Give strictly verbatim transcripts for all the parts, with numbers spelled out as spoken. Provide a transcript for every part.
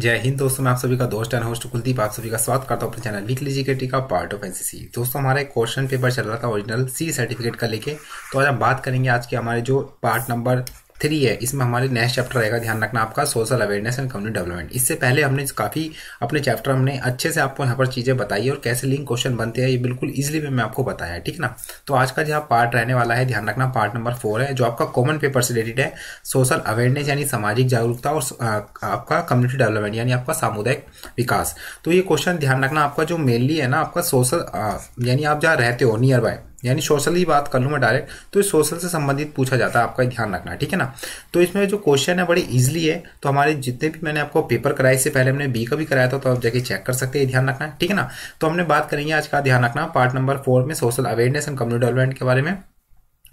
जय हिंद दोस्तों, मैं आप सभी का दोस्त एंड होस्ट कुलदीप आप सभी का स्वागत करता हूँ अपने चैनल विकली जी के टीका part of N C C. दोस्तों हमारा एक क्वेश्चन पेपर चल रहा था ओरिजिनल सी सर्टिफिकेट का लेके, तो आज हम बात करेंगे आज के हमारे जो पार्ट नंबर थ्री है इसमें हमारे नेक्स्ट चैप्टर रहेगा, ध्यान रखना आपका social awareness and community development. इससे पहले हमने काफ़ी अपने चैप्टर हमने अच्छे से आपको यहाँ पर चीज़ें बताई और कैसे लिंक क्वेश्चन बनते हैं ये बिल्कुल इजीली में मैं आपको बताया, ठीक ना। तो आज का जो पार्ट रहने वाला है ध्यान रखना पार्ट नंबर फोर है जो आपका कॉमन पेपर से रिलेटेड है, सोशल अवेयरनेस यानी सामाजिक जागरूकता और आपका कम्युनिटी डेवलपमेंट यानी आपका सामुदायिक विकास। तो ये क्वेश्चन ध्यान रखना आपका जो मेनली है ना आपका सोशल यानी आप जहाँ रहते हो नियर बाय यानी सोशल ही बात कर लूँ मैं डायरेक्ट, तो इस सोशल से संबंधित पूछा जाता है, आपका ध्यान रखना, ठीक है ना। तो इसमें जो क्वेश्चन है बड़े इजीली है, तो हमारे जितने भी मैंने आपको पेपर कराए इससे पहले हमने बी का भी कराया था, तो आप जाके चेक कर सकते हैं, ध्यान रखना, ठीक है ना। तो हमने बात करेंगे आज का ध्यान रखना पार्ट नंबर फोर में social awareness and community development के बारे में।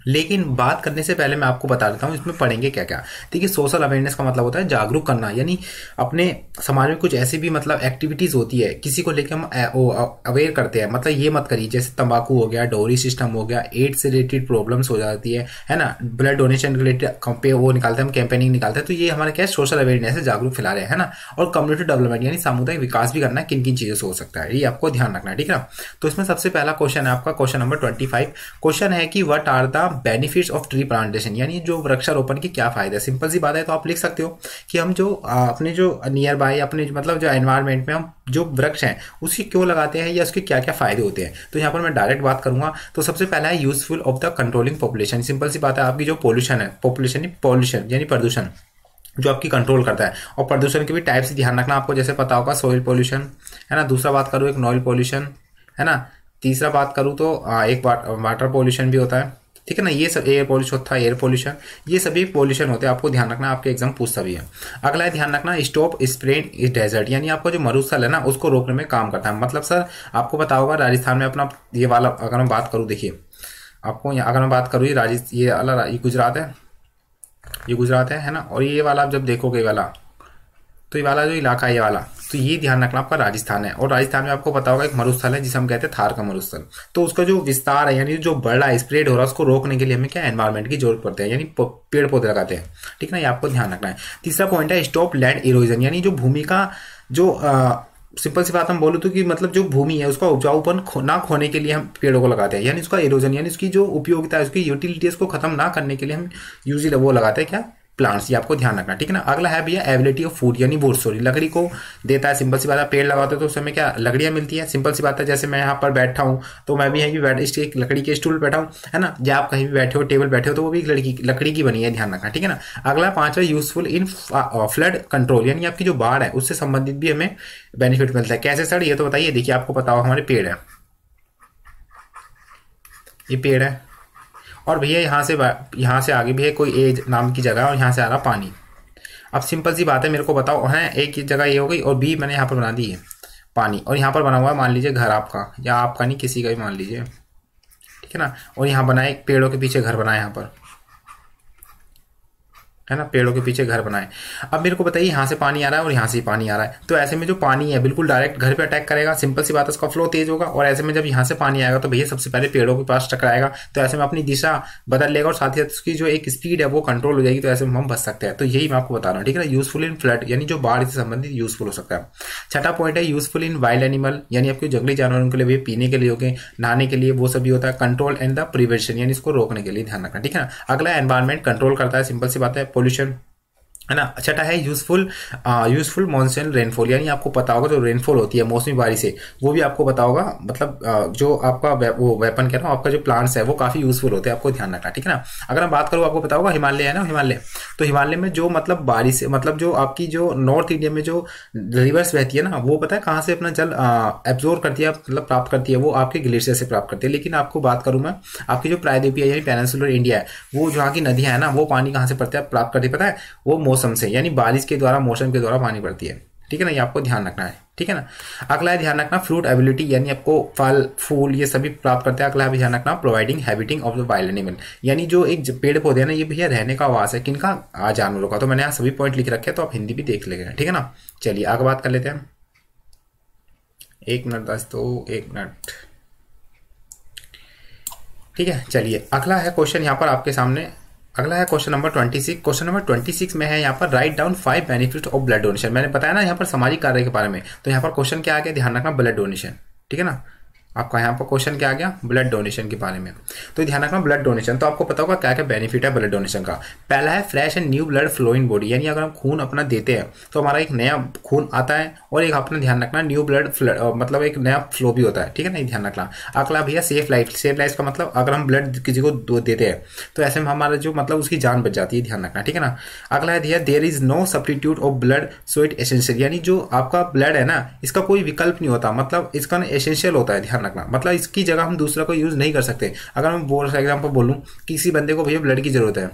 लेकिन बात करने से पहले मैं आपको बता देता हूँ इसमें पढ़ेंगे क्या क्या। देखिए सोशल अवेयरनेस का मतलब होता है जागरूक करना, यानी अपने समाज में कुछ ऐसी भी मतलब एक्टिविटीज़ होती है किसी को लेकर हम अवेयर करते हैं, मतलब ये मत करिए, जैसे तंबाकू हो गया, डोरी सिस्टम हो गया, एड्स से रिलेटेड प्रॉब्लम्स हो जाती है है ना, ब्लड डोनेशन रिलेटेड वो निकालते हैं हम, कैंपेनिंग निकालते हैं, तो ये हमारे क्या सोशल अवेयरनेस है, जागरूक फैला रहे हैं ना। और कम्युनिटी डेवलपमेंट यानी सामुदायिक विकास भी करना किन किन चीज़ों से हो सकता है, ये आपको ध्यान रखना, ठीक है ना। तो इसमें सबसे पहला क्वेश्चन है आपका question number twenty five question है कि what are the benefits of tree plantation, यानी जो वृक्षारोपण के क्या फायदे। सिंपल सी बात है, तो आप लिख सकते हो कि हम जो अपने जो नियर बाय अपने मतलब जो एनवायरनमेंट में हम जो वृक्ष हैं उसके क्यों लगाते हैं या उसके क्या क्या फायदे होते हैं। तो यहाँ पर मैं डायरेक्ट बात करूंगा, तो सबसे पहला है useful of the controlling population. Simple सी बात है, आपकी जो पॉल्यूशन है पॉपुलेशन पॉल्यूशन यानी प्रदूषण जो आपकी कंट्रोल करता है, और प्रदूषण के भी टाइप से ध्यान रखना आपको, जैसे पता होगा सॉइल पॉल्यूशन है ना, दूसरा बात करूँ एक नॉइल पॉल्यूशन है ना, तीसरा बात करूँ तो एक वाटर पॉल्यूशन भी होता है, ठीक है ना, ये सब एयर पॉल्यूशन होता है, एयर पॉल्यूशन, ये सभी पॉल्यूशन होते हैं, आपको ध्यान रखना, आपके एग्जाम पूछता भी है। अगला है ध्यान रखना स्टॉप स्प्रेड इस डेजर्ट, यानी आपका जो मरुस्थल है ना उसको रोकने में काम करता है। मतलब सर आपको पता होगा राजस्थान में अपना ये वाला, अगर मैं बात करूँ देखिए आपको, अगर मैं बात करूँ ये राजस्थान ये वाला ये गुजरात है ये गुजरात है है ना, और ये वाला आप जब देखोगे ये वाला तो ये वाला जो इलाका है ये वाला, तो ये ध्यान रखना आपका राजस्थान है। और राजस्थान में आपको पता होगा एक मरुस्थल है जिसे हम कहते हैं थार का मरुस्थल, तो उसका जो विस्तार है यानी जो बढ़ रहा है स्प्रेड हो रहा है उसको रोकने के लिए हमें क्या एनवायरमेंट की जरूरत पड़ती है, यानी पेड़ पौधे लगाते हैं, ठीक ना, ये आपको ध्यान रखना है। तीसरा पॉइंट है स्टॉप लैंड इरोजन, यानी जो भूमि का जो आ, सिंपल सी बात हम बोलूँ तो कि मतलब जो भूमि है उसका उपजाऊपन खो, ना खोने के लिए हम पेड़ों को लगाते हैं, यानी उसका इरोजन यानी उसकी जो उपयोगिता है उसकी यूटिलिटीज को खत्म ना करने के लिए हम यूजली वो लगाते हैं क्या प्लांट्स, ये आपको ध्यान रखना, ठीक है ना। अगला है भैया एबिलिटी ऑफ फूड यानी बोर्ड सॉरी लकड़ी को देता है। सिंपल सी बात है, पेड़ लगाते हो तो उसमें क्या लकड़ियाँ मिलती है, सिंपल सी बात है, जैसे मैं यहाँ पर बैठा हूँ तो मैं भी यहीं बैठ एक लकड़ी के स्टूल बैठा हूँ है ना, या आप कहीं भी बैठे हो टेबल बैठे हो तो वो भी लड़की लकड़ी की बनी है, ध्यान रखना, ठीक है ना। अगला पाँचवा यूजफुल इन फ्लड कंट्रोल, यानी आपकी जो बाढ़ है उससे संबंधित भी हमें बेनिफिट मिलता है। कैसे सर ये तो बताइए, देखिए आपको पता हो हमारे पेड़ है ये पेड़ है, और भैया यहाँ से यहाँ से आगे भी है कोई एज नाम की जगह और यहाँ से आ रहा पानी। अब सिंपल सी बात है, मेरे को बताओ है एक जगह ये हो गई और बी मैंने यहाँ पर बना दी है पानी, और यहाँ पर बना हुआ है मान लीजिए घर आपका या आपका नहीं किसी का भी मान लीजिए, ठीक है ना, और यहाँ बनाए एक पेड़ों के पीछे घर बनाए यहाँ पर है ना, पेड़ों के पीछे घर बनाए। अब मेरे को बताइए यहाँ से पानी आ रहा है और यहाँ से पानी आ रहा है, तो ऐसे में जो पानी है बिल्कुल डायरेक्ट घर पे अटैक करेगा, सिंपल सी बात है उसका फ्लो तेज होगा, और ऐसे में जब यहाँ से पानी आएगा तो भैया सबसे पहले पेड़ों के पास टकराएगा, तो ऐसे में अपनी दिशा बदल लेगा और साथ ही साथ उसकी जो एक स्पीड है वो कंट्रोल हो जाएगी, तो ऐसे में हम बच सकते हैं। तो यही मैं आपको बता रहा हूँ, ठीक है ना, यूजफुल इन फ्लड यानी जो बाढ़ से संबंधित यूजफुल हो सकता है। छठा पॉइंट है यूजफुल इन वाइल्ड एनिमल, यानी आपके जंगली जानवरों के लिए पीने के लिए हो गए, नहाने के लिए, वो सभी होता है कंट्रोल एंड द प्रिवेंशन, यानी इसको रोकने के लिए ध्यान रखना, ठीक है ना। अगला एनवायरमेंट कंट्रोल करता है, सिंपल सी बात है पोल्यूशन है ना। छठा है यूजफुल यूजफुल मॉनसून रेनफॉल, यानी आपको पता होगा जो रेनफॉल होती है मौसमी बारिश से, वो भी आपको पता होगा मतलब uh, जो आपका वे, वो वेपन कह रहा हूँ आपका जो प्लांट्स है वो काफ़ी यूजफुल होते हैं, आपको ध्यान रखना, ठीक है ना। अगर हम बात करूँ आपको पता होगा हिमालय है ना, हिमालय तो हिमालय में जो मतलब बारिश मतलब जो आपकी जो नॉर्थ इंडिया में जो रिवर्स बहती है ना वो पता है कहाँ से अपना जल एब्जॉर्व करती है मतलब प्राप्त करती है, वो आपके ग्लेशियर से प्राप्त करती है। लेकिन आपको बात करूँ मैं आपकी जो प्रायद्वीपीय यानी पेनिनसुलर इंडिया है वो जहाँ की नदियाँ है ना वो पानी कहाँ से पड़ता है प्राप्त करती है, पता है वो मौसम से, यानी बारिश के द्वारा मौसम के द्वारा पानी पड़ती है, ठीक है ना, ये आपको ध्यान रखना है, ठीक है ना। अगला है ध्यान रखना फ्रूट एबिलिटी, यानी आपको फल फूल ये सभी प्राप्त करते हैं। अगला है ध्यान रखना providing habiting of the wild animal, यानी जो एक पेड़ पौधे हैं ना ये भैया रहने का आवास है किनका, जानवरों का। तो मैंने यहाँ सभी पॉइंट लिख रखे हैं, तो आप हिंदी भी देख लेंगे, ठीक है ना। चलिए आगे बात कर लेते हैं, एक मिनट दोस्तों एक मिनट ठीक है। चलिए अगला है क्वेश्चन यहाँ पर आपके सामने अगला है क्वेश्चन नंबर छब्बीस। क्वेश्चन नंबर छब्बीस में है यहाँ पर write down five benefit of blood donation. मैंने बताया ना यहाँ पर सामाजिक कार्य के बारे में, तो यहाँ पर क्वेश्चन क्या आ गया, ध्यान रखना ब्लड डोनेशन, ठीक है ना। आपका यहाँ पर क्वेश्चन क्या आ गया, ब्लड डोनेशन के बारे में, तो ध्यान रखना ब्लड डोनेशन। तो आपको पता होगा क्या क्या बेनिफिट है ब्लड डोनेशन का। पहला है fresh and new blood flow in body, यानी अगर हम खून अपना देते हैं तो हमारा एक नया खून आता है और एक अपना ध्यान रखना न्यू ब्लड मतलब एक नया फ्लो भी होता है, ठीक है ना, ये ध्यान रखना। अगला भैया सेफ लाइफ, सेफ लाइफ का मतलब अगर हम ब्लड किसी को देते हैं तो ऐसे में हमारा जो मतलब उसकी जान बच जाती है, ध्यान रखना, ठीक है ना। अगला है भैया there is no substitute of blood so it essential, यानी जो आपका ब्लड है ना इसका कोई विकल्प नहीं होता, मतलब इसका ना एसेंशियल होता है, ध्यान रखना, मतलब इसकी जगह हम दूसरा को यूज नहीं कर सकते। अगर मैं फॉर एग्जांपल बोलूं किसी बंदे को भैया ब्लड की जरूरत है,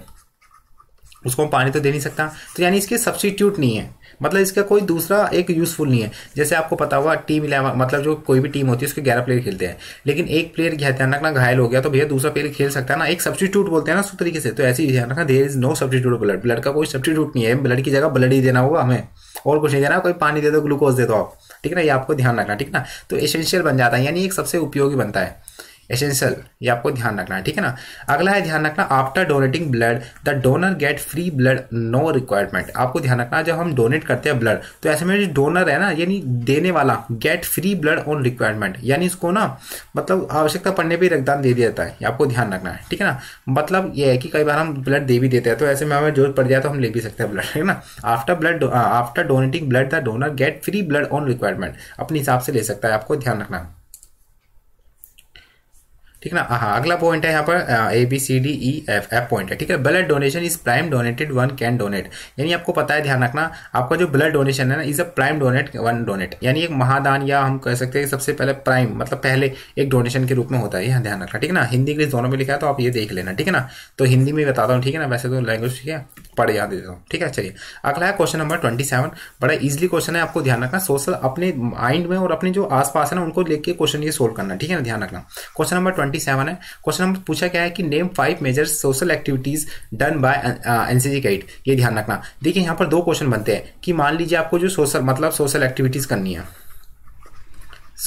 उसको हम पानी तो दे नहीं सकता, तो यानी इसके सब्स्टिट्यूट नहीं है, मतलब इसका कोई दूसरा एक यूजफुल नहीं है। जैसे आपको पता हुआ टीम इलेवन मतलब जो कोई भी टीम होती है उसके ग्यारह प्लेयर खेलते हैं, लेकिन एक प्लेयर ध्यान रखना घायल हो गया तो भैया दूसरा प्लेयर खेल सकता है ना, एक सब्स्टिट्यूट बोलते हैं ना उस तरीके से। तो ऐसे ही ध्यान रखना there is no substitute, blood blood का कोई सब्स्टिट्यूट नहीं है, ब्लड की जगह ब्लड ही देना होगा हमें, और कुछ नहीं देना, कोई पानी दे दो ग्लूकोज दे दो आप, ठीक है ना, ये आपको ध्यान रखना, ठीक ना। तो एसेंशियल बन जाता है, यानी एक सबसे उपयोगी बनता है एसेंशियल, ये आपको ध्यान रखना है, ठीक है ना। अगला है ध्यान रखना after donating blood the donor get free blood no requirement. आपको ध्यान रखना जब हम डोनेट करते हैं ब्लड तो ऐसे में जो डोनर है ना यानी देने वाला get free blood on requirement, यानी इसको ना मतलब आवश्यकता पड़ने पर रक्तदान दे दिया जाता है, ये आपको ध्यान रखना है, ठीक है ना। मतलब ये है कि कई बार हम ब्लड दे भी देते हैं तो ऐसे में हमें जरूरत पड़ जाए तो हम ले भी सकते हैं ब्लड, है ना। After blood after donating blood the donor get free blood on requirement, अपने हिसाब से ले सकता है, आपको ध्यान रखना, ठीक ना। हाँ, अगला पॉइंट है यहाँ पर A B C D E F F point है, ठीक है। Blood donation is prime donated one can donate, यानी आपको पता है ध्यान रखना आपका जो ब्लड डोनेशन है ना is a prime donate one donate, यानी एक महादान या हम कह सकते हैं सबसे पहले प्राइम मतलब पहले एक डोनेशन के रूप में होता है, यहाँ ध्यान रखना, ठीक है ना। हिंदी इंग्लिश दोनों में लिखा है तो आप ये देख लेना, ठीक है ना, तो हिंदी में बताता हूँ, ठीक है ना, वैसे तो लैंग्वेज ठीक है पढ़ याद देता हूँ, ठीक है। चलिए अगला है क्वेश्चन नंबर सत्ताईस, बड़ा इजिली क्वेश्चन है, आपको ध्यान रखना सोशल अपने माइंड में और अपने जो आसपास है ना उनको लेके क्वेश्चन ये सोल्व करना, ठीक है ना, ध्यान रखना। क्वेश्चन नंबर सत्ताईस है, क्वेश्चन नंबर पूछा क्या है कि name five major social activities done by NCC guide, ये ध्यान रखना। देखिए यहाँ पर दो क्वेश्चन बनते हैं कि मान लीजिए आपको जो सोशल मतलब सोशल एक्टिविटीज करनी है,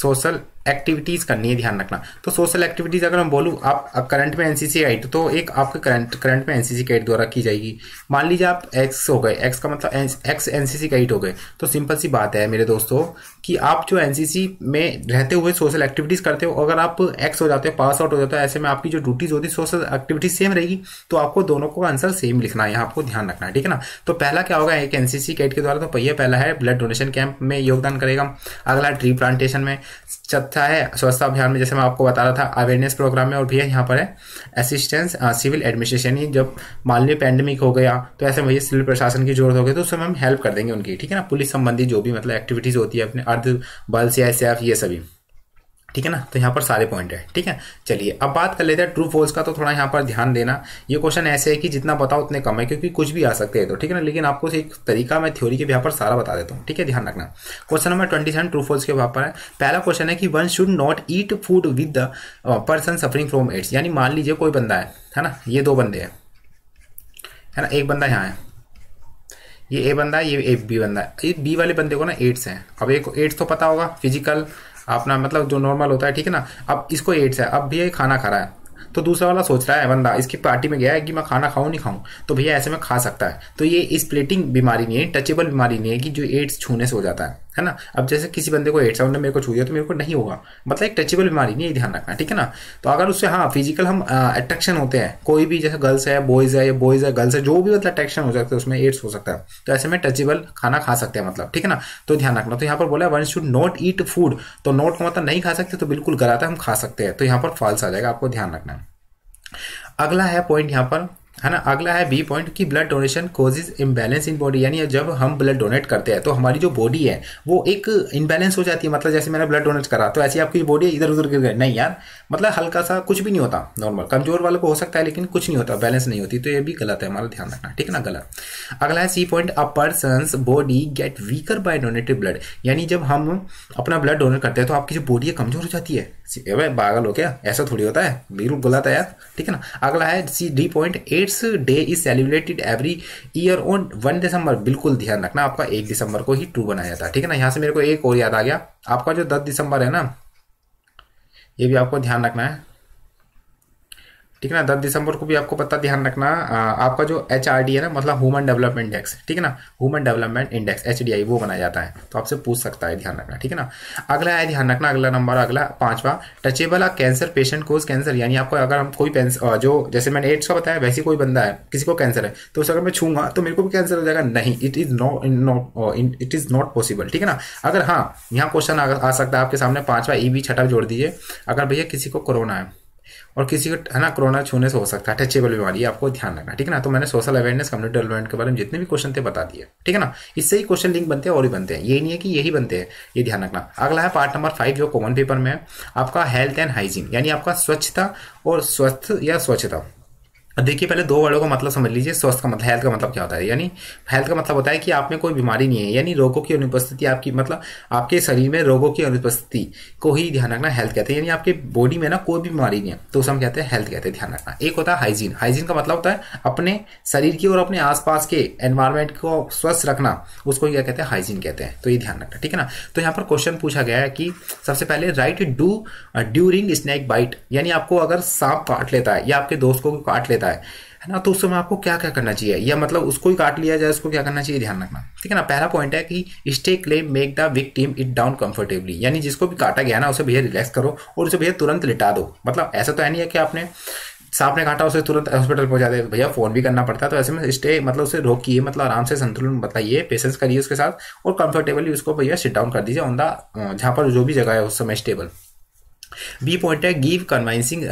सोशल एक्टिविटीज़ करनी है ध्यान रखना। तो सोशल एक्टिविटीज़ अगर मैं बोलूँ आप करंट में एनसीसी गाइड, तो एक आपके करंट करंट में एनसीसी गाइड द्वारा की जाएगी। मान लीजिए आप एक्स हो गए, एक्स का मतलब एक्स एनसीसी गाइड हो गए, तो सिंपल सी बात है मेरे दोस्तों कि आप जो एनसीसी में रहते हुए सोशल एक्टिविटीज़ करते हो, अगर आप एक्स हो जाते हो पास आउट हो जाता है, ऐसे में आपकी जो ड्यूटीज़ होती है सोशल एक्टिविटीज़ सेम रहेगी, तो आपको दोनों को आंसर सेम लिखना है, यहाँ आपको ध्यान रखना है, ठीक है ना। तो पहला क्या होगा एक एनसीसी गाइड के द्वारा, तो पहिया पहला है ब्लड डोनेशन कैंप में योगदान करेगा, अगला ट्री प्लांटेशन में, चौथा है स्वच्छता अभियान में जैसे मैं आपको बता रहा था, अवेयरनेस प्रोग्राम में, और भैया यहाँ पर है असिस्टेंस सिविल एडमिनिस्ट्रेशन, जब मान लीजिए पैंडेमिक हो गया तो ऐसे भैया सिविल प्रशासन की जरूरत हो गई तो उसमें हम हेल्प कर देंगे उनकी, ठीक है ना। पुलिस संबंधी जो भी मतलब एक्टिविटीज़ होती है अपने अर्ध बल सी आई सी एफ ये सभी, ठीक है ना। तो यहाँ पर सारे पॉइंट है, ठीक है। चलिए अब बात कर लेते हैं ट्रू फॉल्स का, तो थोड़ा यहाँ पर ध्यान देना। ये क्वेश्चन ऐसे है कि जितना बताओ उतने कम है क्योंकि कुछ भी आ सकते हैं तो, ठीक है ना, लेकिन आपको एक तरीका मैं थ्योरी के यहाँ पर सारा बता देता हूँ, ठीक है, ध्यान रखना। Question number twenty seven true false के यहाँ पर है। पहला क्वेश्चन है कि one should not eat food with the person suffering from AIDS, यानी मान लीजिए कोई बंदा है है ना, ये दो बंदे हैं है ना, एक बंदा यहाँ है, ये ए बंदा है, ये ए बी बंदा है, ये बी वाले बंदे को ना एड्स है। अब एक एड्स तो पता होगा फिजिकल अपना मतलब जो नॉर्मल होता है, ठीक है ना। अब इसको एड्स है, अब भैया खाना खा रहा है, तो दूसरा वाला सोच रहा है बंदा इसकी पार्टी में गया है कि मैं खाना खाऊं नहीं खाऊं, तो भैया ऐसे में खा सकता है। तो ये स्प्लिटिंग बीमारी नहीं है, टचेबल बीमारी नहीं है कि जो एड्स छूने से हो जाता है है ना। अब जैसे किसी बंदे को एड्स है, उन्होंने मेरे को छू दिया तो मेरे को नहीं होगा, मतलब एक टचेबल बीमारी नहीं है, ध्यान रखना, ठीक है ना। तो अगर उससे हाँ फिजिकल हम अट्रैक्शन होते हैं, कोई भी जैसे गर्ल्स है बॉयज़ है या बॉयज़ है गर्ल्स है, जो भी मतलब अट्रैक्शन हो सकता है उसमें एड्स हो सकता है, तो ऐसे में टचेबल खाना खा सकते हैं मतलब, ठीक है ना। तो ध्यान रखना। तो यहाँ पर बोला one should not eat food, तो नॉट का मतलब नहीं खा सकते, तो बिल्कुल गलत है, हम खा सकते हैं, तो यहाँ पर फॉल्स आ जाएगा, आपको ध्यान रखना है। अगला है पॉइंट यहाँ पर है ना, अगला है बी पॉइंट कि blood donation causes imbalance in body, यानी जब हम ब्लड डोनेट करते हैं तो हमारी जो बॉडी है वो एक इम्बैलेंस हो जाती है। मतलब जैसे मैंने ब्लड डोनेट करा तो ऐसी आपकी बॉडी इधर उधर गिर गई, नहीं यार, मतलब हल्का सा कुछ भी नहीं होता, नॉर्मल कमजोर वाले को हो सकता है लेकिन कुछ नहीं होता, बैलेंस नहीं होती, तो ये भी गलत है, हमारा ध्यान रखना, ठीक है ना, गलत। अगला है C point a person's body get weaker by donated blood, यानी जब हम अपना ब्लड डोनेट करते हैं तो आपकी जो बॉडी है कमजोर हो जाती है। अबे पागल हो क्या, ऐसा थोड़ी होता है, बिल्कुल गलत है यार, ठीक है ना। अगला है C D point AIDS day is celebrated every year on one December, बिल्कुल ध्यान रखना आपका एक दिसंबर को ही ट्रू बनाया जाता है, ठीक है ना। यहाँ से मेरे को एक और याद आ गया, आपका जो दस दिसंबर है ना, ये भी आपको ध्यान रखना है, ठीक है ना। दस दिसंबर को भी आपको पता ध्यान रखना, आपका जो एच आर डी है ना, मतलब ह्यूमन डेवलपमेंट इंडेक्स, ठीक है ना, human development index H D I वो बनाया जाता है, तो आपसे पूछ सकता है, ध्यान रखना, ठीक है ना। अगला है ध्यान रखना, अगला नंबर, अगला पांचवा touchable cancer patient cause cancer, यानी आपको अगर हम कोई जो जैसे मैंने एड्स का बताया वैसे कोई बंदा है, किसी को कैंसर है, तो अगर मैं छूंगा तो मेरे को भी कैंसर हो जाएगा, नहीं, it is not it is not possible, ठीक है ना। अगर हाँ, यहाँ क्वेश्चन आ सकता है आपके सामने, पांचवा ई भी छठा जोड़ दीजिए, अगर भैया किसी को कोरोना है और किसी को है ना कोरोना छूने से हो सकता है, टचेबल बीमारी, आपको ध्यान रखना, ठीक है ना। तो मैंने सोशल अवेयरनेस, कम्युनिटी डेवलपमेंट के बारे में जितने भी क्वेश्चन थे बता दिए, ठीक है ना। इससे ही क्वेश्चन लिंक बनते हैं और भी बनते हैं, ये नहीं है कि यही बनते हैं, ये ध्यान रखना। अगला है पार्ट नंबर फाइव जो कॉमन पेपर में है आपका, हेल्थ एंड हाइजीन, यानी आपका स्वच्छता और स्वस्थ या स्वच्छता। देखिए पहले दो वर्डों का मतलब समझ लीजिए, स्वस्थ का मतलब, हेल्थ का मतलब क्या होता है, यानी हेल्थ का मतलब होता है कि आप में कोई बीमारी नहीं है, यानी रोगों की अनुपस्थिति आपकी, मतलब आपके शरीर में रोगों की अनुपस्थिति को ही ध्यान रखना हेल्थ कहते हैं, यानी आपके बॉडी में ना कोई बीमारी नहीं है तो उसे हम कहते हैं हेल्थ कहते हैं, ध्यान रखना। एक होता है हाइजीन, हाइजीन का मतलब होता है अपने शरीर की और अपने आसपास के एनवायरमेंट को स्वस्थ रखना, उसको क्या कहते हैं, हाइजीन कहते हैं, तो ये ध्यान रखना, ठीक है ना। तो यहाँ पर क्वेश्चन पूछा गया है कि सबसे पहले right do during snake bite, यानी आपको अगर सांप काट लेता है या आपके दोस्त को काट लेता है है ना, तो उस समय आपको क्या क्या करना चाहिए, या मतलब उसको ही काट लिया जाए उसको क्या करना चाहिए, ध्यान रखना, ठीक है ना। पहला पॉइंट है कि stay claim make the victim it down comfortably, यानी जिसको भी काटा गया ना उसे भैया रिलैक्स करो और उसे भैया तुरंत लिटा दो, मतलब ऐसा तो है नहीं है कि आपने सांप ने काटा उसे तुरंत हॉस्पिटल पहुंचा दे, भैया फोन भी करना पड़ता है, तो ऐसे में स्टे मतलब उसे रोकिए, मतलब आराम से संतुलन बताइए, पेशेंस करिए उसके साथ और कंफर्टेबली उसको भैया सिट डाउन कर दीजिए ऑन द जहाँ पर जो भी जगह है उस समय स्टेबल। बी पॉइंट है give convincing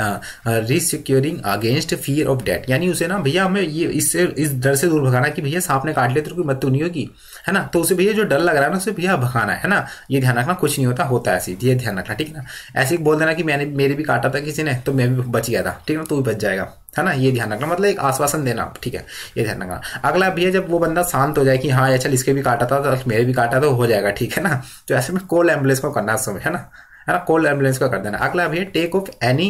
reassuring against fear of death, यानी उसे ना भैया हमें ये इससे इस डर से दूर भगाना कि भैया सांप ने काट लिया तो कोई मत तो नहीं होगी, है ना, तो उसे भैया जो डर लग रहा है ना उसे भैया भगाना है ना, ये ध्यान रखना, कुछ नहीं होता, होता है ऐसे, ये ध्यान रखना, ठीक है ना। ऐसे ही बोल देना कि मैंने मेरे भी काटा था किसी ने तो मैं भी बच गया था, ठीक है ना, तो भी बच जाएगा, है ना, ये ध्यान रखना, मतलब एक आश्वासन देना आप, ठीक है, ये ध्यान रखना। अगला भैया जब वो बंदा शांत हो जाए कि हाँ चल इसके भी काटा था तो मेरे भी काटा तो हो जाएगा, ठीक है ना, तो ऐसे में कॉल एम्बुलेंस को करना उस समय, है ना, है ना, कोल्ड एम्बुलेंस का कर देना। अगला भैया take off any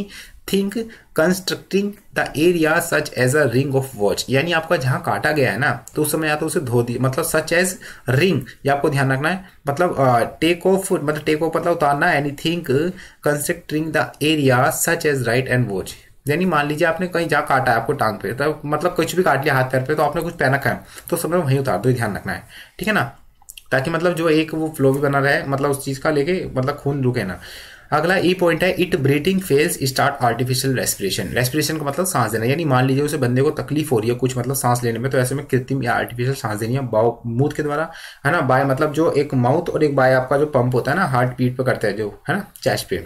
thing constructing the area such as a ring of watch, यानी आपका जहाँ काटा गया है ना तो उस समय या तो उसे धो दी, मतलब सच एज रिंग, ये आपको ध्यान रखना है, मतलब टेक ऑफ मतलब टेक ऑफ मतलब उतारना, any thing constructing the area such as right and watch, यानी मान लीजिए आपने कहीं जा काटा है आपको टांग पे, तो मतलब कुछ भी काट लिया हाथ पैर पे, तो आपने कुछ पहना है तो समय वहीं उतार दो, ध्यान रखना है, ठीक है ना, ताकि मतलब जो एक वो फ्लो भी बना रहे, मतलब उस चीज़ का लेके मतलब खून रुके ना। अगला ई पॉइंट है it breathing fails start artificial respiration, respiration का मतलब सांस देना, यानी मान लीजिए उसे बंदे को तकलीफ हो रही है कुछ मतलब सांस लेने में, तो ऐसे में कृत्रिम या आर्टिफिशियल सांस देनी है मुंह के द्वारा, है ना, बाय मतलब जो एक माउथ और एक बाय आपका जो पंप होता है ना हार्ट बीट पर करते हैं जो, है ना, चेस्ट पे,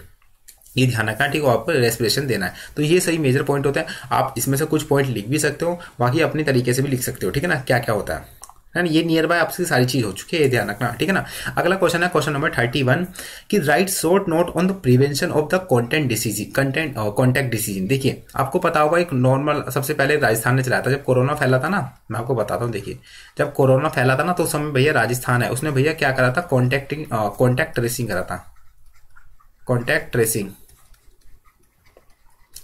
ये ध्यान रखना, ठीक है, आपको रेस्पिरेशन देना है, तो ये सही मेजर पॉइंट होता है। आप इसमें से कुछ पॉइंट लिख भी सकते हो, बाकी अपने तरीके से भी लिख सकते हो, ठीक है ना, क्या क्या होता है, ये नियर बाय आपकी सारी चीज हो चुकी है, ये ध्यान रखना, ठीक है ना। अगला क्वेश्चन है क्वेश्चन नंबर थर्टी वन कि write short note on the prevention of the content disease content contact decision. देखिए आपको पता होगा एक नॉर्मल सबसे पहले राजस्थान ने चलाया था जब कोरोना फैला था ना, मैं आपको बताता हूँ। देखिए जब कोरोना फैला था ना तो उस समय भैया राजस्थान है उसने भैया क्या करा था, कॉन्टैक्टिंग कॉन्टैक्ट ट्रेसिंग करा था। कॉन्टैक्ट ट्रेसिंग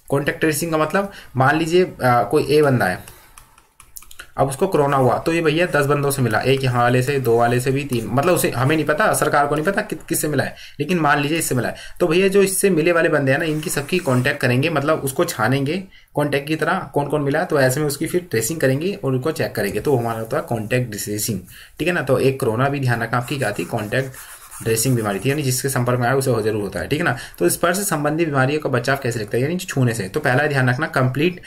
कॉन्टैक्ट ट्रेसिंग का मतलब मान लीजिए कोई ए बंदा है, अब उसको कोरोना हुआ तो ये भैया दस बंदों से मिला, एक यहाँ वाले से, दो वाले से भी, तीन, मतलब उसे हमें नहीं पता, सरकार को नहीं पता कि, किससे मिला है, लेकिन मान लीजिए इससे मिला है तो भैया जो इससे मिले वाले बंदे हैं ना इनकी सबकी कांटेक्ट करेंगे, मतलब उसको छानेंगे कांटेक्ट की तरह कौन कौन मिला है, तो ऐसे में उसकी फिर ट्रेसिंग करेंगे और उनको चेक करेंगे, तो हमारा होता है कॉन्टैक्ट ट्रेसिंग, ठीक है ना। तो एक कोरोना भी ध्यान रखना आपकी क्या थी, कॉन्टैक्ट ड्रेसिंग बीमारी थी, यानी जिसके संपर्क में आया उसे हो जरूर होता है, ठीक है ना। तो स्पर्श संबंधी बीमारियों का बचाव कैसे रखता है, यानी छूने से। तो पहला ध्यान रखना कंप्लीट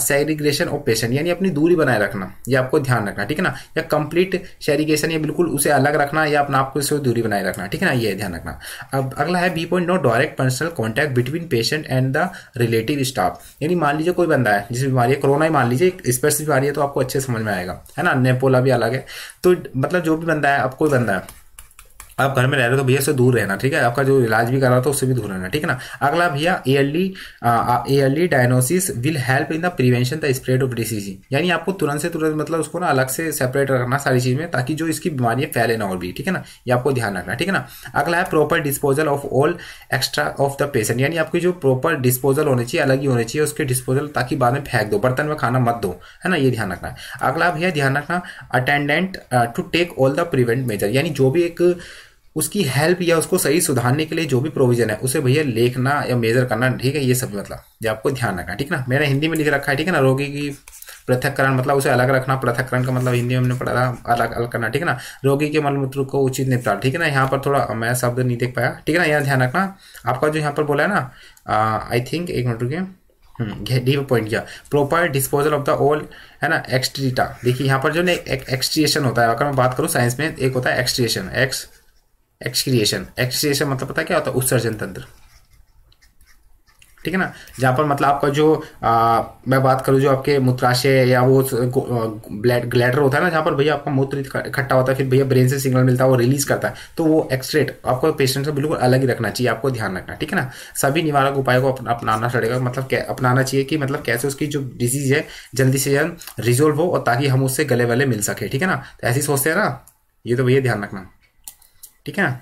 सेग्रीगेशन ऑफ पेशेंट, यानी अपनी दूरी बनाए रखना, ये आपको ध्यान रखना, ठीक है ना। या कंप्लीट सेग्रीगेशन, या बिल्कुल उसे अलग रखना, या अपना आपको उससे दूरी बनाए रखना, ठीक है ना, ये ध्यान रखना। अब अगला है B point no direct personal contact between patient and the relative staff, यानी मान लीजिए कोई बंदा है जिस बीमारी है, कोरोना ही मान लीजिए स्पर्श बीमारी है तो आपको अच्छे समझ में आएगा, है ना, नेपोला भी अलग है, तो मतलब जो भी बंदा है, अब कोई बंदा है आप घर में रह रहे हो तो भैया से दूर रहना, ठीक है, आपका जो इलाज भी कर रहा था उससे भी दूर रहना, ठीक है ना। अगला भैया early early diagnosis will help in the prevention the spread of disease, यानी आपको तुरंत से तुरंत मतलब उसको ना अलग से सेपरेट रखना सारी चीज में, ताकि जो इसकी बीमारी फैले ना और भी, ठीक है ना, ये आपको ध्यान रखना, ठीक है ना। अगला है proper disposal of all extra of the patient, यानी आपकी जो प्रॉपर डिस्पोजल होनी चाहिए अलग ही होनी चाहिए उसके डिस्पोजल, ताकि बाद में फेंक दो, बर्तन में खाना मत दो, है ना, ये ध्यान रखना। अगला भैया ध्यान रखना attendant to take all the prevent major, यानी जो भी एक उसकी हेल्प या उसको सही सुधारने के लिए जो भी प्रोविजन है उसे भैया लिखना या मेजर करना, ठीक है। ये सब मतलब ये आपको ध्यान रखना, ठीक ना। मैंने हिंदी में लिख रखा है, ठीक है ना। रोगी की पृथककरण मतलब उसे अलग रखना, पृथककरण का मतलब हिंदी में हमने पढ़ा था अलग अलग करना, ठीक है ना। रोगी के मलमूत्र को उचित निपटान, ठीक है ना। यहाँ पर थोड़ा मैं शब्द नहीं देख पाया, ठीक है ना। यहाँ ध्यान रखना आपका जो यहाँ पर बोला है ना, आई थिंक एक मिनट रुकिए, डी पॉइंट किया proper disposal of the all, है ना, एक्सट्रीटा। देखिए यहाँ पर जो ना एक एक्सट्रिएशन होता है, अगर मैं बात करूँ साइंस में एक होता है एक्सट्रिएशन, एक्स एक्सक्रिएशन, एक्सक्रिएशन मतलब पता क्या होता है, उत्सर्जन तंत्र, ठीक है ना। जहाँ पर मतलब आपका जो आ, मैं बात करूँ जो आपके मूत्राशय या वो ग्लैडर होता है ना, जहाँ पर भैया आपका मूत्र इकट्ठा होता है, फिर भैया ब्रेन से सिग्नल मिलता है, वो रिलीज करता है, तो वो एक्सट्रेट आपको पेशेंट से बिल्कुल अलग ही रखना चाहिए, आपको ध्यान रखना, ठीक है ना। सभी निवारक उपायों को अपनाना पड़ेगा, मतलब अपनाना चाहिए कि मतलब कैसे उसकी जो डिजीज है जल्दी से जल्द रिजोल्व हो और ताकि हम उससे गले वाले मिल सके, ठीक है ना। ऐसी सोचते हैं ना, ये तो भैया ध्यान रखना, ठीक है ना,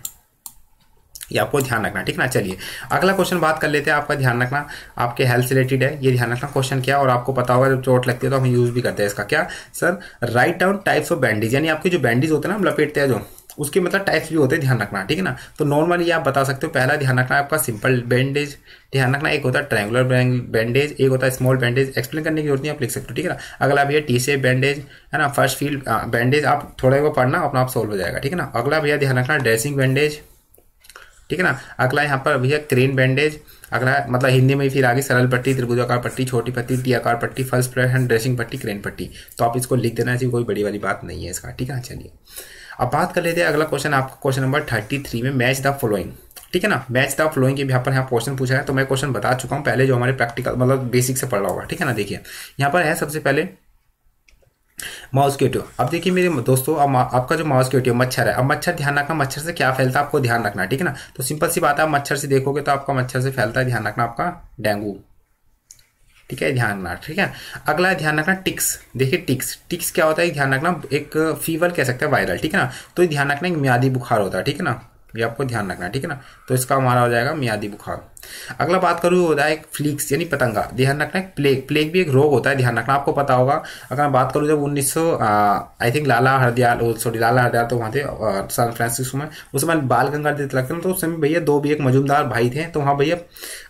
ये आपको ध्यान रखना, ठीक ना। चलिए अगला क्वेश्चन बात कर लेते हैं, आपका ध्यान रखना आपके हेल्थ से रिलेटेड है, ये ध्यान रखना। क्वेश्चन क्या, और आपको पता होगा जब चोट लगती है तो हम यूज भी करते हैं इसका। क्या sir, write down types of bandage, यानी आपके जो बैंडेज होते हैं ना हम लपेटते हैं जो, उसके मतलब टाइप्स भी होते हैं, ध्यान रखना, ठीक है ना। तो नॉर्मली आप बता सकते हो, पहला ध्यान रखना आपका सिंपल बैंडेज, ध्यान रखना एक होता है ट्रायंगुलर बैंडेज, एक होता है स्मॉल बैंडेज, एक्सप्लेन करने की जरूरत नहीं, आप लिख सकते हो, ठीक है ना। अगला भैया टी शेप बैंडेज, है ना, फर्स्ट फील्ड बैंडेज, आप थोड़ा वो पढ़ना अपना आप सोल्व हो जाएगा, ठीक है ना। अगला भैया ध्यान रखना ड्रेसिंग बैंडेज, ठीक है ना। अगला यहाँ पर भैया क्रेन बैंडेज, अगला मतलब हिंदी में फिर आगे सरल पट्टी, त्रिभुजाकार पट्टी, छोटी पट्टी, टी आकार पट्टी, फल्स पैटर्न, ड्रेसिंग पट्टी, क्रेन पट्टी, तो आप इसको लिख देना चाहिए, कोई बड़ी वाली बात नहीं है इसका, ठीक है। चलिए अब बात कर लेते हैं अगला क्वेश्चन, आपका क्वेश्चन नंबर थर्टी थ्री में मैच द फॉलोइंग, ठीक है ना। मैच द फॉलोइंग के यहाँ पर यहाँ क्वेश्चन पूछा है, तो मैं क्वेश्चन बता चुका हूँ पहले जो हमारे प्रैक्टिकल मतलब बेसिक से पढ़ रहा होगा, ठीक है ना। देखिए यहाँ पर है सबसे पहले मॉस्किटो। अब देखिए मेरे दोस्तों, अब आपका जो मॉस्किटो मच्छर है, अब मच्छर ध्यान रखना, मच्छर से क्या फैलता है आपको ध्यान रखना, ठीक है ना। तो सिंपल सी बात है, आप मच्छर से देखोगे तो आपका मच्छर से फैलता है ध्यान रखना आपका डेंगू, ठीक है, ध्यान रखना, ठीक है। अगला ध्यान रखना टिक्स। देखिए टिक्स, टिक्स क्या होता है ध्यान रखना, एक फीवर कह सकते हैं वायरल, ठीक है ना। तो ध्यान रखना एक मियादी बुखार होता है, ठीक है ना, ये आपको ध्यान रखना, ठीक है ना। तो इसका हमारा हो जाएगा मियादी बुखार। अगला बात करूँ होता है एक फ्लिक्स यानी पतंगा, ध्यान रखना एक प्लेग, प्लेग भी एक रोग होता है, ध्यान रखना आपको पता होगा। अगर मैं बात करूँ जब उन्नीस सौ आई थिंक लाला हरद्याल सॉरी लाला हरद्याल तो वहाँ थे सैन फ्रांसिस्को में, उस समय बाल गंगा देते लगते हैं, तो उस समय भैया दो भी एक मजूमदार भाई थे, तो वहाँ भैया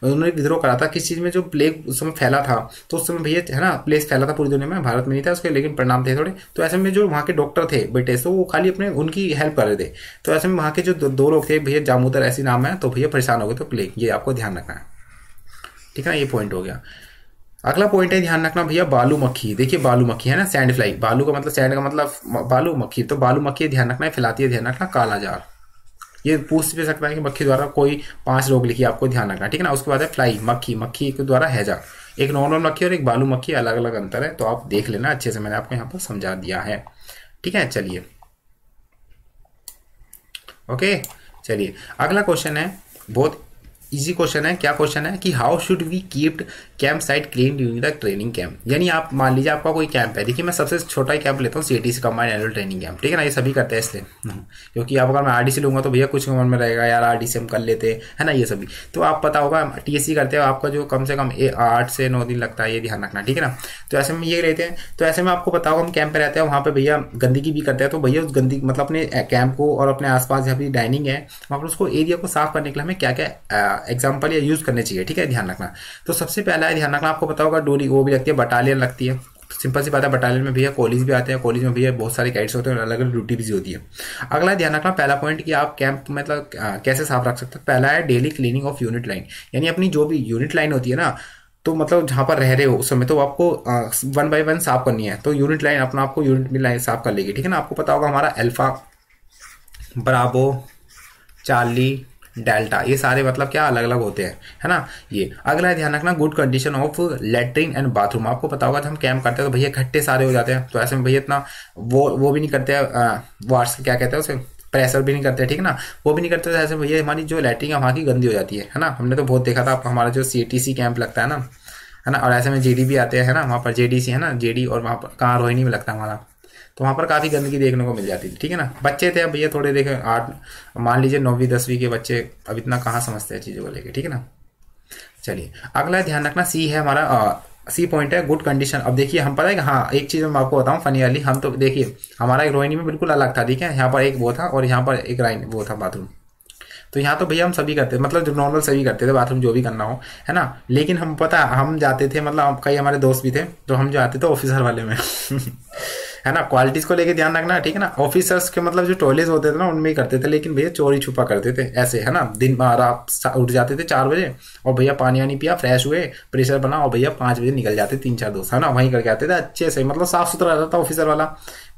उन्होंने विद्रोह करा था किस चीज़ में, जो प्लेग उस समय फैला था, तो उस समय भैया है ना प्लेग फैला था पूरी दुनिया में, भारत में नहीं था उसके लेकिन परिणाम थे थोड़े, तो ऐसे में जो वहाँ के डॉक्टर थे ब्रिटिश, तो वो खाली अपने उनकी हेल्प कर रहे थे, तो ऐसे में वहाँ के जो दो लोग थे भैया जामूदर ऐसी नाम है, तो भैया परेशान हो गए, तो प्लेग, ये आपको ध्यान रखना है, ठीक है ना, ये पॉइंट हो गया। अगला पॉइंट है ध्यान रखना भैया बालू मक्खी। देखिए बालू मक्खी है ना, सैंड फ्लाई, बालू का मतलब सैंड का मतलब बालू मक्खी, तो बालू मक्खी ध्यान रखना है, फैलाती है ध्यान रखना कालाजार। ये पूछ भी सकता है कि मक्खी द्वारा कोई पांच रोग लिखी, आपको ध्यान रखना, ठीक है ना। उसके बाद है फ्लाई मक्खी, मक्खी के द्वारा हैजा, एक नॉर्मल मक्खी और एक बालू मक्खी, अलग अलग अंतर है, तो आप देख लेना अच्छे से, मैंने आपको यहाँ पर समझा दिया है, ठीक है। चलिए ओके, चलिए अगला क्वेश्चन है, बहुत इजी क्वेश्चन है। क्या क्वेश्चन है कि how should we keep camp site clean during the training camp, यानी आप मान लीजिए आपका कोई कैंप है। देखिए मैं सबसे छोटा कैंप लेता हूँ, C T C combined annual training camp, ठीक है ना, ये सभी करते हैं इसलिए, क्योंकि आप अगर मैं आर डी सी लूंगा तो भैया कुछ मन में रहेगा यार आर डी सी हम कर लेते हैं ना, ये सभी तो आप पता होगा। टी एस सी करते हो आपका जो कम से कम आठ से नौ दिन लगता है, ये ध्यान रखना, ठीक है ना। तो ऐसे में ये रहते हैं, तो ऐसे में आपको पता होगा हम कैंप पर रहते हैं, वहाँ पर भैया गंदगी भी करते हैं, तो भैया उस गंदगी मतलब अपने कैंप को और अपने आस पास जहाँ भी डाइनिंग है वहाँ पर उसको एरिया को साफ करने के लिए हमें क्या क्या एग्जाम्पल या यूज करने चाहिए, ठीक है, ध्यान रखना। तो सबसे पहला है ध्यान रखना, आपको पता होगा डोरी वो भी लगती है, बटालियन लगती है, सिंपल सी बात है, बटालियन में भैया कॉलेज भी आते हैं, कॉलेज में भैया बहुत सारे कैडेट्स होते हैं, अलग अलग ड्यूटी भी होती है। अगला ध्यान रखना पहला पॉइंट कि आप कैंप मतलब कैसे साफ रख सकते हैं, पहला है daily cleaning of unit line, यानी अपनी जो भी यूनिट लाइन होती है ना, तो मतलब जहाँ पर रह रहे हो उस समय तो आपको वन बाय वन साफ करनी है, तो यूनिट लाइन अपना आपको यूनिट लाइन साफ कर लेगी, ठीक है ना। आपको पता होगा हमारा अल्फा, ब्रावो, चार्ली, डेल्टा, ये सारे मतलब क्या अलग अलग होते हैं, है ना ये। अगला ध्यान रखना good condition of latrine and bathroom, आपको पता होगा जब हम कैंप करते हैं तो भैया इकट्ठे सारे हो जाते हैं, तो ऐसे में भैया इतना वो वो भी नहीं करते वार्स क्या कहते हैं उसे, प्रेशर भी नहीं करते, ठीक है ना, वो भी नहीं करते, तो ऐसे भैया हमारी जो लेटरिन है वहाँ की गंदी हो जाती है, है ना। हमने तो बहुत देखा था हमारा जो सी टी सी कैंप लगता है ना, है ना, और ऐसे में जे डी भी आते हैं, है ना, वहाँ पर जे डी सी है ना, जे डी और वहाँ पर कहाँ रोइनी में लगता है हमारा, तो वहाँ पर काफ़ी गंदगी देखने को मिल जाती थी, ठीक है ना। बच्चे थे अब भैया थोड़े देखे आठ मान लीजिए नौवीं दसवीं के बच्चे, अब इतना कहाँ समझते हैं चीज़ों को लेके, ठीक है ना। चलिए अगला ध्यान रखना सी है हमारा सी पॉइंट है गुड कंडीशन। अब देखिए हम पता है, हाँ एक चीज मैं आपको बताऊं फनी वाली, हम तो देखिए हमारा एक रोइनी में बिल्कुल अलग था, ठीक है, यहाँ पर एक वो था और यहाँ पर एक राइन वो था बाथरूम। तो यहाँ तो भैया हम सभी करते, मतलब जो नॉर्मल सभी करते थे बाथरूम जो भी करना हो, है ना। लेकिन हम पता हम जाते थे, मतलब कई हमारे दोस्त भी थे तो हम जाते थे ऑफिसर वाले में है ना। क्वालिटीज को लेके ध्यान रखना, ठीक है ना। ऑफिसर्स के मतलब जो टॉयलेट होते थे ना उनमें ही करते थे, लेकिन भैया चोरी छुपा करते थे ऐसे, है ना। दिन रात उठ जाते थे चार बजे और भैया पानी वानी पिया, फ्रेश हुए, प्रेशर बना और भैया पाँच बजे निकल जाते तीन चार दोस्त, है ना। वहीं करके आते थे अच्छे से, मतलब साफ सुथरा रहता था ऑफिसर वाला,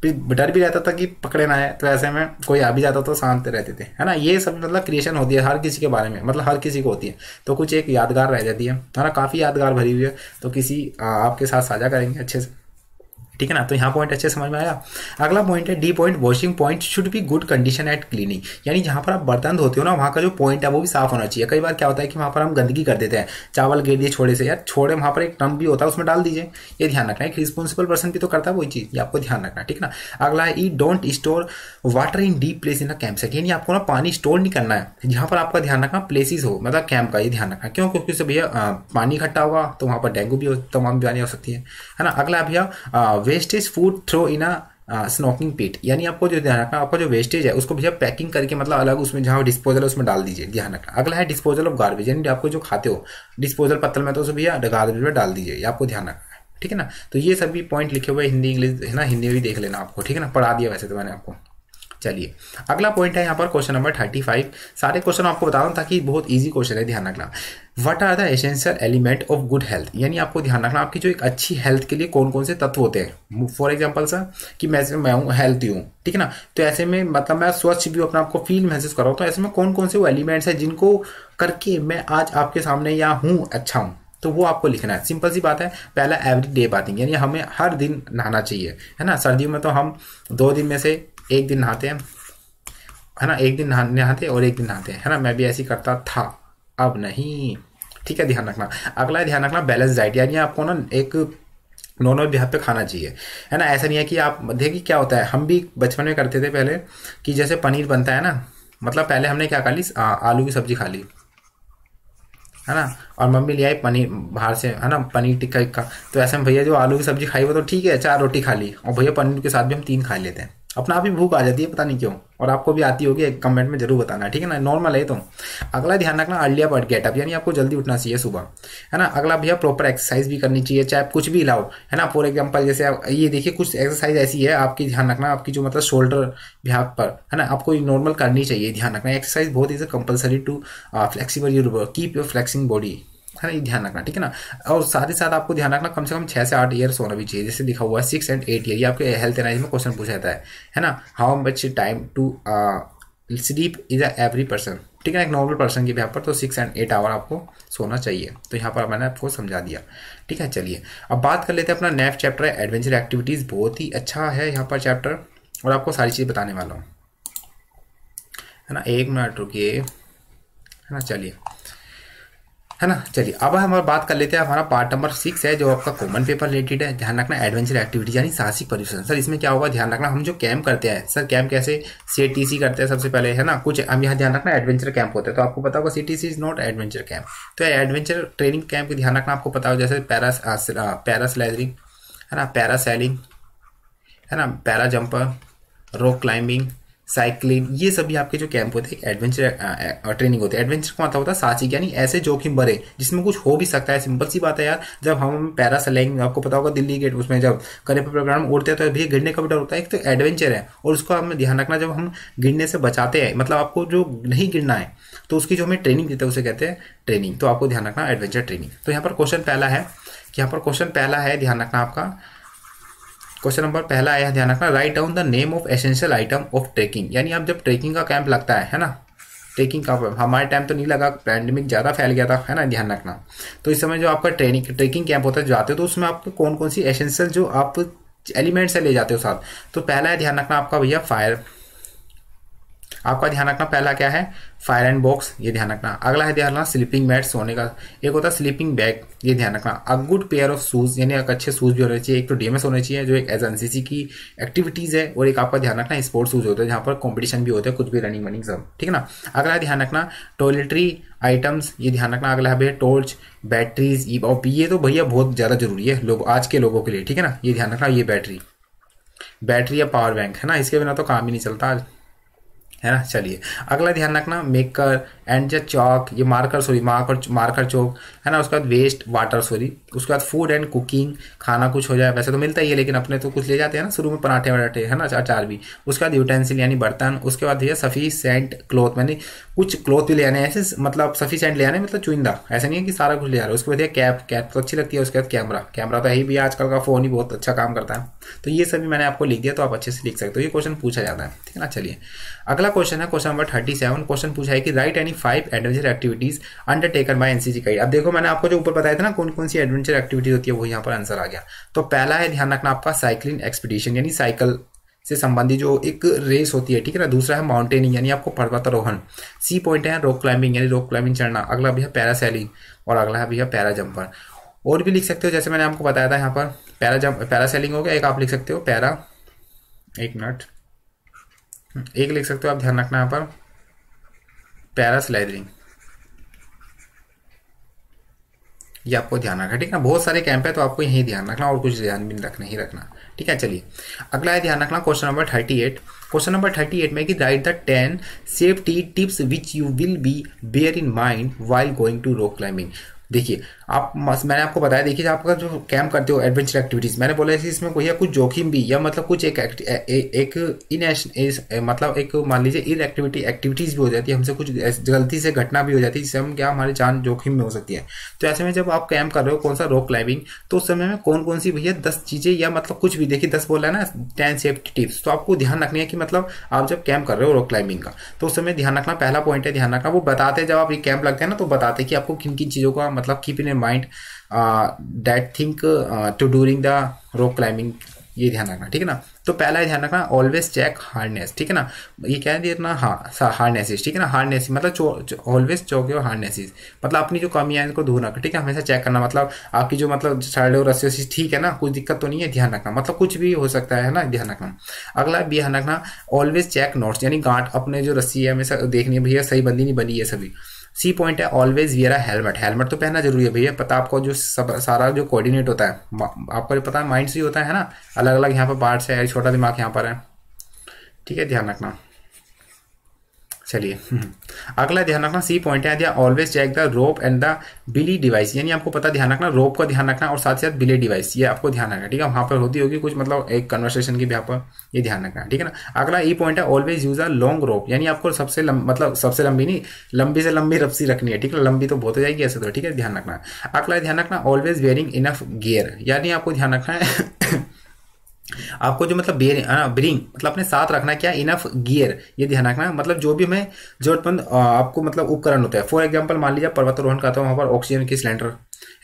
डर भी रहता था कि पकड़े ना है। तो ऐसे में कोई आ भी जाता तो शांत रहते थे, है ना। ये सब मतलब क्रिएशन होती है हर किसी के बारे में, मतलब हर किसी को होती है, तो कुछ एक यादगार रह जाती है, है ना। काफ़ी यादगार भरी हुई है, तो किसी आपके साथ साझा करेंगे अच्छे से, ठीक है ना। तो यहाँ पॉइंट अच्छे समझ में आया। अगला पॉइंट है D point, washing point should be good condition at cleaning, यानी जहाँ पर आप बर्तन धोते हो ना वहाँ का जो पॉइंट है वो भी साफ होना चाहिए। कई बार क्या होता है कि वहाँ पर हम गंदगी कर देते हैं, चावल गिर दिए छोड़े से, यार छोड़े वहाँ पर एक टर्म भी होता है उसमें डाल दीजिए, ये ध्यान रखना। एक रिस्पॉन्सिबल पर्सन भी तो करता है वही चीज़, ये आपको ध्यान रखना, ठीक है ना। अगला है E don't store water in deep place in a camp set, यानी आपको ना पानी स्टोर नहीं करना है। यहाँ पर आपका ध्यान रखना प्लेसेस हो, मतलब कैंप का ये ध्यान रखना, क्यों, क्योंकि उससे भैया पानी इकट्ठा होगा तो वहाँ पर डेंगू भी हो, तमाम बीमारी हो सकती है, है ना। अगला भैया wastage food throw in a smoking pit, यानी आपको जो ध्यान रखना, आपका जो वेस्टेज है उसको भैया पैकिंग करके मतलब अलग उसमें जहाँ डिस्पोजल है उसमें डाल दीजिए, ध्यान रखना। अगला है डिस्पोजल ऑफ गार्बेज, यानी आपको जो खाते हो डिस्पोजल पत्तल में तो उसे भैया गार्बेज में डाल दीजिए, ये आपको ध्यान रखना है, ठीक है ना। तो ये सभी पॉइंट लिखे हुए हिंदी इंग्लिश, है ना, हिंदी में भी देख लेना आपको, ठीक है ना। पढ़ा दिया वैसे तो मैंने आपको। चलिए अगला पॉइंट है यहाँ पर क्वेश्चन नंबर थर्टी फाइव। सारे क्वेश्चन आपको बता दूँ ताकि बहुत इजी क्वेश्चन है, ध्यान रखना। What are the essential element of good health, यानी आपको ध्यान रखना आपकी जो एक अच्छी हेल्थ के लिए कौन कौन से तत्व होते हैं। फॉर एग्जांपल सर कि मैं मैं हूँ हेल्थी हूँ, ठीक है ना। तो ऐसे में मतलब मैं स्वच्छ भी अपना आपको फील महसूस कर रहा हूँ, तो ऐसे में कौन कौन से वो एलिमेंट्स हैं जिनको करके मैं आज आपके सामने यहाँ हूँ, अच्छा हूँ, तो वो आपको लिखना है। सिंपल सी बात है। पहला एवरी डे बाथिंग, यानी हमें हर दिन नहाना चाहिए, है ना। सर्दियों में तो हम दो दिन में से एक दिन नहाते हैं, है ना, एक दिन नहाते और एक दिन नहाते हैं, है ना। मैं भी ऐसी करता था, अब नहीं, ठीक है, ध्यान रखना। अगला ध्यान रखना बैलेंस डाइट, यानी आपको ना एक नॉर्मल बिहार पे खाना चाहिए, है ना। ऐसा नहीं है कि आप देखिए क्या होता है, हम भी बचपन में करते थे पहले कि जैसे पनीर बनता है ना, मतलब पहले हमने क्या खा ली, आलू की सब्जी खा ली, है ना, और मम्मी ले आई पनीर बाहर से, है ना, पनीर टिक्का इक्का। तो ऐसे में भैया जो आलू की सब्जी खाई वो तो ठीक है, चार रोटी खा ली, और भैया पनीर के साथ भी हम तीन खा लेते हैं, अपना आप ही भूख आ जाती है, पता नहीं क्यों। और आपको भी आती होगी, एक कमेंट में जरूर बताना, ठीक है ना, नॉर्मल है तो। अगला ध्यान रखना अर्ली बर्ड गेटअप, यानी आपको जल्दी उठना चाहिए सुबह, है ना। अगला भैया प्रॉपर एक्सरसाइज भी करनी चाहिए, चाहे आप कुछ भी लाओ, है ना। फॉर एग्जाम्पल जैसे आप ये देखिए कुछ एक्सरसाइज ऐसी है आपकी, ध्यान रखना आपकी जो मतलब शोल्डर भाग पर, है ना, आपको नॉर्मल करनी चाहिए, ध्यान रखना। एक्सरसाइज बहुत is compulsory to flexible your keep your flexing body, है ना, ये ध्यान रखना, ठीक है ना। और साथ ही साथ आपको ध्यान रखना कम से कम छः से आठ ईयर्स होना भी चाहिए, जैसे लिखा हुआ है सिक्स एंड एट ईयर। ये आपके हेल्थ एनालिसिस में क्वेश्चन पूछा जाता है, है ना। How much time to sleep is a every person, ठीक है ना, एक नॉर्मल पर्सन के यहाँ पर तो सिक्स एंड एट आवर आपको सोना चाहिए। तो यहाँ पर मैंने आपको समझा दिया, ठीक है। चलिए अब बात कर लेते हैं अपना नेक्स्ट चैप्टर है एडवेंचर एक्टिविटीज़। बहुत ही अच्छा है यहाँ पर चैप्टर, और आपको सारी चीज़ बताने वाला हूँ, है ना। एक मिनट रुकिए, है ना, चलिए, है ना। चलिए अब हम बात कर लेते हैं, हमारा पार्ट नंबर सिक्स है जो आपका कॉमन पेपर रिलेटेड है। ध्यान रखना एडवेंचर एक्टिविटी यानी साहसिक परिश्रम। सर इसमें क्या होगा, ध्यान रखना हम जो कैंप करते हैं, सर कैंप कैसे सी टी सी करते हैं सबसे पहले, है ना। कुछ हम यहाँ ध्यान रखना एडवेंचर कैंप होते हैं, तो आपको पता होगा C T C is not adventure camp. तो एडवेंचर ट्रेनिंग कैंप का ध्यान रखना आपको पता हो, जैसे पैरा पैरास्लाइडिंग, है ना, पैरासेलिंग, है ना, para jumper, rock climbing, cycling, ये सभी आपके जो कैंप होते हैं एडवेंचर ट्रेनिंग होते हैं। एडवेंचर का मतलब होता है साहसिक, यानी ऐसे जोखिम भरे जिसमें कुछ हो भी सकता है। सिंपल सी बात है यार, जब हम पैरासेलिंग, आपको पता होगा दिल्ली गेट, उसमें जब करेपर प्रोग्राम उड़ते हैं तो भैया गिरने का भी डर होता है। एक तो एडवेंचर है, और उसको हमें ध्यान रखना जब हम गिरने से बचाते हैं, मतलब आपको जो नहीं गिरना है तो उसकी जो हमें ट्रेनिंग देते हैं उसे कहते हैं ट्रेनिंग। तो आपको ध्यान रखना एडवेंचर ट्रेनिंग। तो यहाँ पर क्वेश्चन पहला है, यहाँ पर क्वेश्चन पहला है ध्यान रखना आपका, क्वेश्चन नंबर पहला है ध्यान रखना, write down the name of essential item of trekking. यानी आप जब ट्रेकिंग का कैंप लगता है, है ना, ट्रेकिंग का हमारे टाइम तो नहीं लगा, पैंडेमिक ज़्यादा फैल गया था, है ना, ध्यान रखना। तो इस समय जो आपका ट्रेनिंग ट्रेकिंग कैंप होता है जाते हो, तो उसमें आपको कौन कौन सी एसेंशियल जो आप एलिमेंट्स है ले जाते हो साथ। तो पहला है ध्यान रखना आपका भैया फायर, आपका ध्यान रखना। पहला क्या है, फायर एंड बॉक्स, ये ध्यान रखना। अगला है ध्यान रखना स्लीपिंग मैट, सोने का। एक होता है स्लीपिंग बैग, ये ध्यान रखना। A good pair of shoes, यानी एक अच्छे शूज भी होने चाहिए। एक तो डीएमएस होने चाहिए जो एक एज एनसीसी की एक्टिविटीज है, और एक आपका ध्यान रखना स्पोर्ट्स शूज होते हैं जहाँ पर कॉम्पिटिशन भी होता है, कुछ भी रनिंग वनिंग सब, ठीक है ना। अगला है ध्यान रखना टॉयलेटरी आइटम्स, ये ध्यान रखना। अगला है भैया टॉर्च, बैटरीज, ये तो भैया बहुत ज्यादा जरूरी है लोग आज के लोगों के लिए, ठीक है ना, ये ध्यान रखना। ये बैटरी बैटरी या पावर बैंक है ना, इसके बिना तो काम ही नहीं चलता आज, है ना। चलिए अगला ध्यान रखना मेकर एंड जो चौक, ये marker sorry marker marker chalk है ना। उसके बाद वेस्ट वाटर सॉरी, उसके बाद फूड एंड कुकिंग, खाना कुछ हो जाए, वैसे तो मिलता ही है लेकिन अपने तो कुछ ले जाते हैं ना शुरू में, पराठे वराठे है ना, अचार भी। उसके बाद यूटेंसिल यानी बर्तन। उसके बाद भैया सफिशेंट क्लोथ, मैंने कुछ क्लोथ भी ले आने ऐसे, मतलब सफिशेंट ले आने मतलब चुनिंदा, ऐसा नहीं है कि सारा कुछ ले आ रहा है। उसके बाद कैप, कैप तो अच्छी लगती है। उसके बाद कैमरा, कैमरा तो यही भी आजकल का फोन ही बहुत अच्छा काम करता है। तो ये सभी मैंने आपको लिख दिया, तो आप अच्छे से लिख सकते हो, ये क्वेश्चन पूछा जाता है, ठीक है ना। चलिए अगला क्वेश्चन है question number thirty seven. Question पूछा है कि write any five adventure activities undertaken by NCC guide. अब देखो मैंने आपको जो ऊपर बताया था ना कौन कौन सी एडवेंचर एक्टिविटीज होती है, वो यहाँ पर आंसर आ गया। तो पहला है ध्यान रखना आपका साइकिलिंग एक्सपीडिशन, यानी साइकिल से संबंधित जो एक रेस होती है, ठीक है ना। दूसरा है माउंटेनिंग, यानी आपको पर्वतारोहण। सी पॉइंट है रॉक क्लाइंबिंग, यानी रॉक क्लाइंबिंग चढ़ना। अगला भी है पैरासेलिंग, और अगला है भैया पैरा जंपर। और भी लिख सकते हो जैसे मैंने आपको बताया था यहाँ पर, पैरा जंप पैरासेलिंग हो गया एक, आप लिख सकते हो पैरा एक मिनट एक लिख सकते हो आप, ध्यान रखना यहाँ पर पैरास्लाइडिंग, ये आपको ध्यान रखना, ठीक है ना। बहुत सारे कैंप है तो आपको यही ध्यान रखना, और कुछ ध्यान भी रखना ही रखना, ठीक है। चलिए अगला है ध्यान रखना question number thirty eight. Question number thirty eight में कि write the ten safety tips which you will be bear in mind while going to rock climbing. देखिए आप, मैंने आपको बताया, देखिए आपका जो कैंप करते हो एडवेंचर एक्टिविटीज़, मैंने बोला कि इसमें कोई या कुछ जोखिम भी या मतलब कुछ एक एक, एक इन ए, मतलब एक मान लीजिए इन एक्टिविटी एक्टिविटीज़ भी हो जाती है हमसे, कुछ गलती से घटना भी हो जाती है जिससे हम क्या हमारी जान जोखिम में हो सकती है। तो ऐसे में जब आप कैंप कर रहे हो कौन सा रॉक क्लाइंबिंग, तो उस समय में कौन कौन सी भैया दस चीज़ें या मतलब कुछ भी, देखिए दस बोला है ना टेन सेफ्टी टिप्स, तो आपको ध्यान रखनी है कि मतलब आप जब कैंप कर रहे हो रॉक क्लाइंबिंग का, तो उस समय ध्यान रखना। पहला पॉइंट है ध्यान रखना, वो बताते जब आप ये कैंप लगते हैं ना तो बताते कि आपको किन किन चीज़ों का मतलब keep in mind that think to during the rock climbing, ये ध्यान रखना, ठीक है ना। तो पहला है ध्यान रखना ऑलवेज चेक हार्डनेस, ठीक है ना। ये क्या है ना, हाँ हार्डनेसेस, ठीक है ना। हार्डनेस मतलब ऑलवेज चौक योर हार्डनेसेस, मतलब अपनी जो कमियां हैं इनको दूर रखना, ठीक है। हमेशा चेक करना मतलब आपकी जो मतलब साइड और रस्सी वस्सी ठीक है ना, कुछ दिक्कत तो नहीं है, ध्यान रखना मतलब कुछ भी हो सकता है ना, ध्यान रखना। अगला भी ध्यान रखना ऑलवेज चेक नोट्स, यानी गांठ अपने जो रस्सी है हमेशा देखनी है भैया सही बंदी नहीं बनी है सभी। सी पॉइंट है always wear a helmet, helmet तो पहनना जरूरी है भैया, पता आपको जो सब, सारा जो कोऑर्डिनेट होता है आपको पता है माइंड से ही होता है ना, अलग अलग यहाँ पर पार्ट्स है, छोटा दिमाग यहाँ पर है, ठीक है, ध्यान रखना। चलिए अगला ध्यान रखना सी पॉइंट है always check the rope and the belay device, यानी आपको पता ध्यान रखना रोप का ध्यान रखना और साथ साथ बिली डिवाइस, ये आपको ध्यान रखना, ठीक है। वहाँ पर होती होगी कुछ मतलब एक कन्वर्सेशन की भी यहाँ पर, ये ध्यान रखना, ठीक है ना। अगला ई पॉइंट है always use a long rope, यानी आपको सबसे लंब, मतलब सबसे लंबी नहीं, लंबी से लंबी रस्सी रखनी है, ठीक है, लंबी तो बहुत हो जाएगी ऐसे तो, ठीक है, ध्यान रखना। अगला ध्यान रखना ऑलवेज वेयरिंग इनफ गियर, यानी आपको ध्यान रखना है आपको जो मतलब बेर ब्रिंग मतलब अपने साथ रखना क्या इनफ गियर, ये ध्यान रखना है, मतलब जो भी हमें जरूरतमंद आपको मतलब उपकरण होता है। फॉर एग्जांपल मान लीजिए पर्वतारोहण करता हूँ, वहाँ पर ऑक्सीजन की सिलेंडर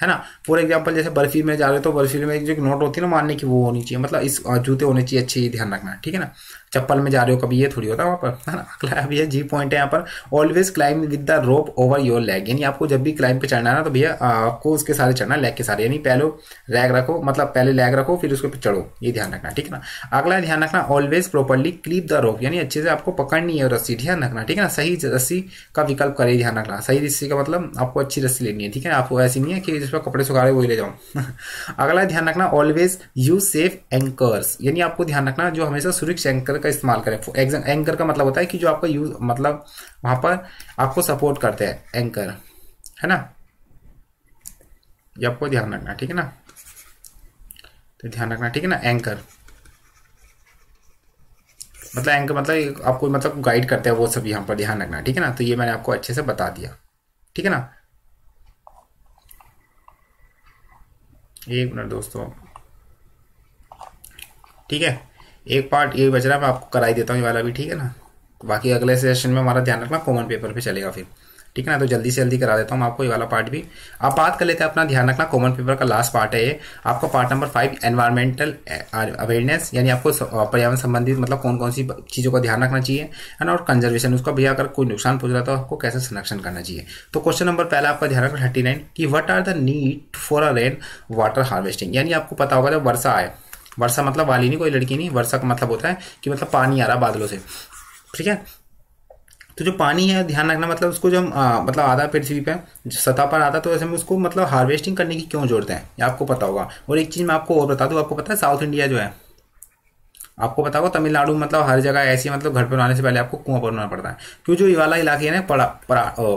है ना, फॉर एग्जांपल जैसे बर्फील में जा रहे हो तो बर्फील में जो नोट होती है ना मारने की, वो होनी चाहिए, मतलब इस जूते होने चाहिए अच्छे, ये ध्यान रखना, ठीक है ना। चप्पल में जा रहे हो कभी ये थोड़ी होता है वहाँ पर, है ना। अगला भैया जी पॉइंट है यहाँ पर always climb with the rope over your leg, यानी आपको जब भी क्लाइंब पे चढ़ना है ना तो भैया आपको उसके सारे चढ़ना, लेग के सारे, यानी पहले लेग रखो, मतलब पहले लेग रखो फिर उसके ऊपर चढ़ो, ये ध्यान रखना, ठीक है ना। अगला ध्यान रखना always properly clip the rope, यानी अच्छे से आपको पकड़नी है रस्सी, ध्यान रखना, ठीक है ना। सही रस्सी का विकल्प करे, ध्यान रखना। सही रस्सी का मतलब आपको अच्छी रस्सी लेनी है, ठीक है, आपको ऐसी नहीं है कि जिस पर कपड़े सुखा रहे वही ले जाओ। अगला ध्यान रखना ऑलवेज यूज सेफ एंकर्स, यानी आपको ध्यान रखना जो हमेशा सुरक्षित एंकर का इस्तेमाल करें। एंकर का मतलब होता है कि जो आपका यूज मतलब वहां पर आपको सपोर्ट करते हैं, एंकर है ना, ये आपको ध्यान रखना, ठीक है ना, तो ध्यान रखना, ठीक है ना। एंकर मतलब एंकर मतलब आपको मतलब गाइड करते हैं, वो सब यहां पर ध्यान रखना, ठीक है ना। तो ये मैंने आपको अच्छे से बता दिया, ठीक है ना। एक मिनट दोस्तों, ठीक है, एक पार्ट ये बच रहा है, मैं आपको कराई देता हूँ ये वाला भी, ठीक है ना। बाकी अगले सेशन में हमारा ध्यान रखना कॉमन पेपर पे चलेगा फिर। ठीक है ना। तो जल्दी से जल्दी करा देता हूँ आपको ये वाला पार्ट भी। आप बात कर लेते हैं अपना, ध्यान रखना कॉमन पेपर का लास्ट पार्ट है ये। आपका part number five environmental awareness, यानी आपको पर्यावरण संबंधित मतलब कौन कौन सी चीज़ों का ध्यान रखना चाहिए है ना, और कंजर्वेशन उसका भी अगर कोई नुकसान पहुंच रहा था आपको कैसे संरक्षण करना चाहिए। तो क्वेश्चन नंबर पहला आपका ध्यान रखना थर्टी नाइन कि what are the need for a rain water harvesting, यानी आपको पता होगा जब वर्षा आए, वर्षा मतलब वाली नहीं कोई लड़की नहीं, वर्षा का मतलब होता है कि मतलब पानी आ रहा बादलों से, ठीक है। तो जो पानी है ध्यान रखना मतलब उसको जो हम आ, मतलब आधा पृथ्वी पे सतह पर आता तो ऐसे में उसको मतलब हार्वेस्टिंग करने की क्यों जरूरत है ये आपको पता होगा। और एक चीज़ मैं आपको और बता दूँ, आपको पता है साउथ इंडिया जो है आपको पता होगा तमिलनाडु मतलब हर जगह ऐसी मतलब घर पर बनाने से पहले आपको कुआं बनाना पड़ता है, क्योंकि जो ये वाला इलाके है ना पड़ा, पड़ा ओ,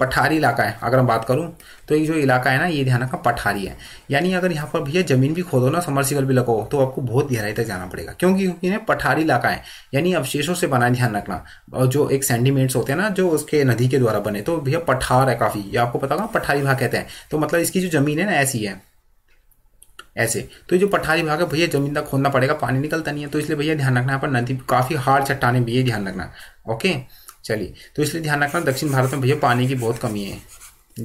पठारी इलाका है। अगर मैं बात करूं तो ये जो इलाका है ना ये ध्यान रखना पठारी है, यानी अगर यहाँ पर भैया जमीन भी खोदो ना समर्सिबल भी लगाओ तो आपको बहुत गहराई तक जाना पड़ेगा, क्योंकि क्योंकि ना पठारी इलाका है यानी अवशेषों से बना ध्यान रखना, और जो एक सैंडीमेट्स होते हैं ना जो उसके नदी के द्वारा बने, तो भैया पठार है काफ़ी, ये आपको पता होगा पठारी भाग कहते हैं। तो मतलब इसकी जो जमीन है ना ऐसी है ऐसे, तो जो पठारी भाग है भैया जमीन तक खोदना पड़ेगा, पानी निकलता नहीं है, तो इसलिए भैया ध्यान रखना यहाँ पर नदी काफ़ी हार्ड चट्टानें भी है ध्यान रखना, ओके। चलिए तो इसलिए ध्यान रखना दक्षिण भारत में भैया पानी की बहुत कमी है,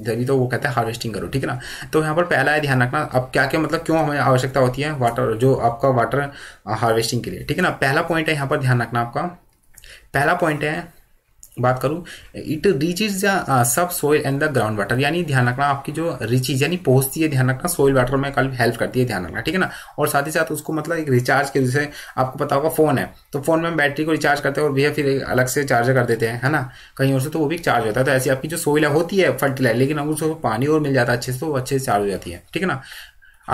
तभी तो वो कहते हैं हार्वेस्टिंग करो, ठीक है ना। तो यहाँ पर पहला है ध्यान रखना अब क्या क्या मतलब क्यों हमें आवश्यकता होती है वाटर जो आपका वाटर हार्वेस्टिंग के लिए, ठीक है ना। पहला पॉइंट है यहाँ पर ध्यान रखना आपका, पहला पॉइंट है बात करूँ it reaches the sub soil and the ground water, यानी ध्यान रखना आपकी जो रिचीज यानी पहुंचती है ध्यान रखना सोइल वाटर में काफी हेल्प करती है ध्यान रखना, ठीक है ना। और साथ ही साथ उसको मतलब एक रिचार्ज के, जैसे आपको पता होगा फोन है तो फोन में हम बैटरी को रिचार्ज करते हैं और भैया फिर अलग से चार्जर कर देते हैं है ना कहीं और से, तो वो भी चार्ज होता है। तो ऐसी आपकी जो सोइल होती है फर्टिलाइज, लेकिन अगर उसको पानी और मिल जाता है अच्छे से तो अच्छे से चार्ज हो जाती है, ठीक है ना।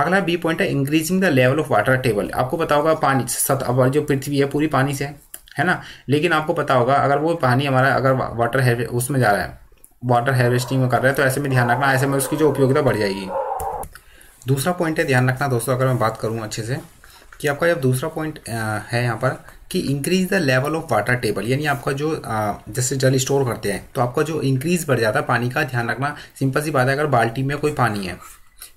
अगला बी पॉइंट है increasing the level of water table, आपको पता होगा पानी सतह जो पृथ्वी है पूरी पानी से है ना, लेकिन आपको पता होगा अगर वो पानी हमारा अगर वाटर है उसमें जा रहा है वाटर हार्वेस्टिंग में कर रहा है तो ऐसे में ध्यान रखना ऐसे में उसकी जो उपयोगिता बढ़ जाएगी। दूसरा पॉइंट है ध्यान रखना दोस्तों, अगर मैं बात करूँ अच्छे से कि आपका जब दूसरा पॉइंट है यहाँ पर कि increase the level of water table, यानी आपका जो जैसे जल स्टोर करते हैं तो आपका जो इंक्रीज बढ़ जाता है पानी का ध्यान रखना। सिंपल सी बात है अगर बाल्टी में कोई पानी है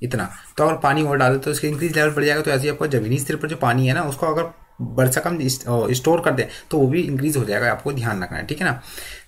इतना तो अगर पानी और डाले तो उसका इंक्रीज लेवल बढ़ जाएगा, तो ऐसे आपका जमीनी स्तर पर जो पानी है ना उसको अगर वर्षा कम स्टोर कर दे तो वो भी इंक्रीज हो जाएगा, आपको ध्यान रखना है, ठीक है ना।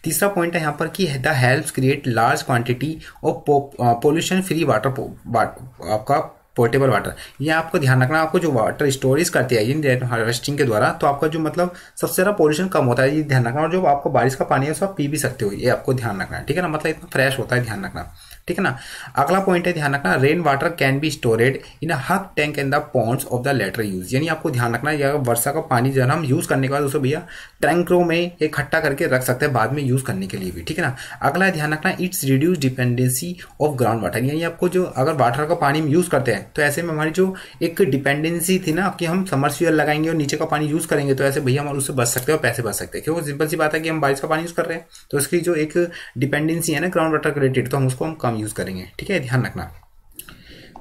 तीसरा पॉइंट है यहाँ पर कि the helps create large quantity of pollution free water आपका पोर्टेबल वाटर, ये आपको ध्यान रखना। आपको जो वाटर स्टोरेज करते हैं इन रेन हार्वेस्टिंग के द्वारा तो आपका जो मतलब सबसे ज़्यादा पोल्यूशन कम होता है, ये ध्यान रखना। और जो आपको बारिश का पानी है उसको आप पी भी सकते हो, ये आपको ध्यान रखना है, ठीक है ना। मतलब इतना फ्रेश होता है ध्यान रखना, ठीक है ना। अगला पॉइंट है ध्यान रखना rain water can be stored in हक tank and the ponds of the later use, यानी आपको ध्यान रखना है वर्षा का पानी जो है ना हम यूज़ करने के बाद उसको भैया टैंकरों में इकट्ठा करके रख सकते हैं बाद में यूज़ करने के लिए भी, ठीक है ना। अगला ध्यान रखना it's reduce dependency of ground water, यानी आपको जो अगर वाटर का पानी हम यूज़ करते हैं तो ऐसे में हमारी जो एक डिपेंडेंसी थी ना कि हम समर्सिबल लगाएंगे और नीचे का पानी यूज़ करेंगे तो ऐसे भैया हम उससे बच सकते हैं और पैसे बच सकते हैं, क्योंकि सिंपल सी बात है कि हम बारिश का पानी यूज़ कर रहे हैं तो उसकी जो एक डिपेंडेंसी है ना ग्राउंड वाटर के रिलेटेड तो हम उसको हम कम यूज करेंगे, ठीक है, ध्यान रखना।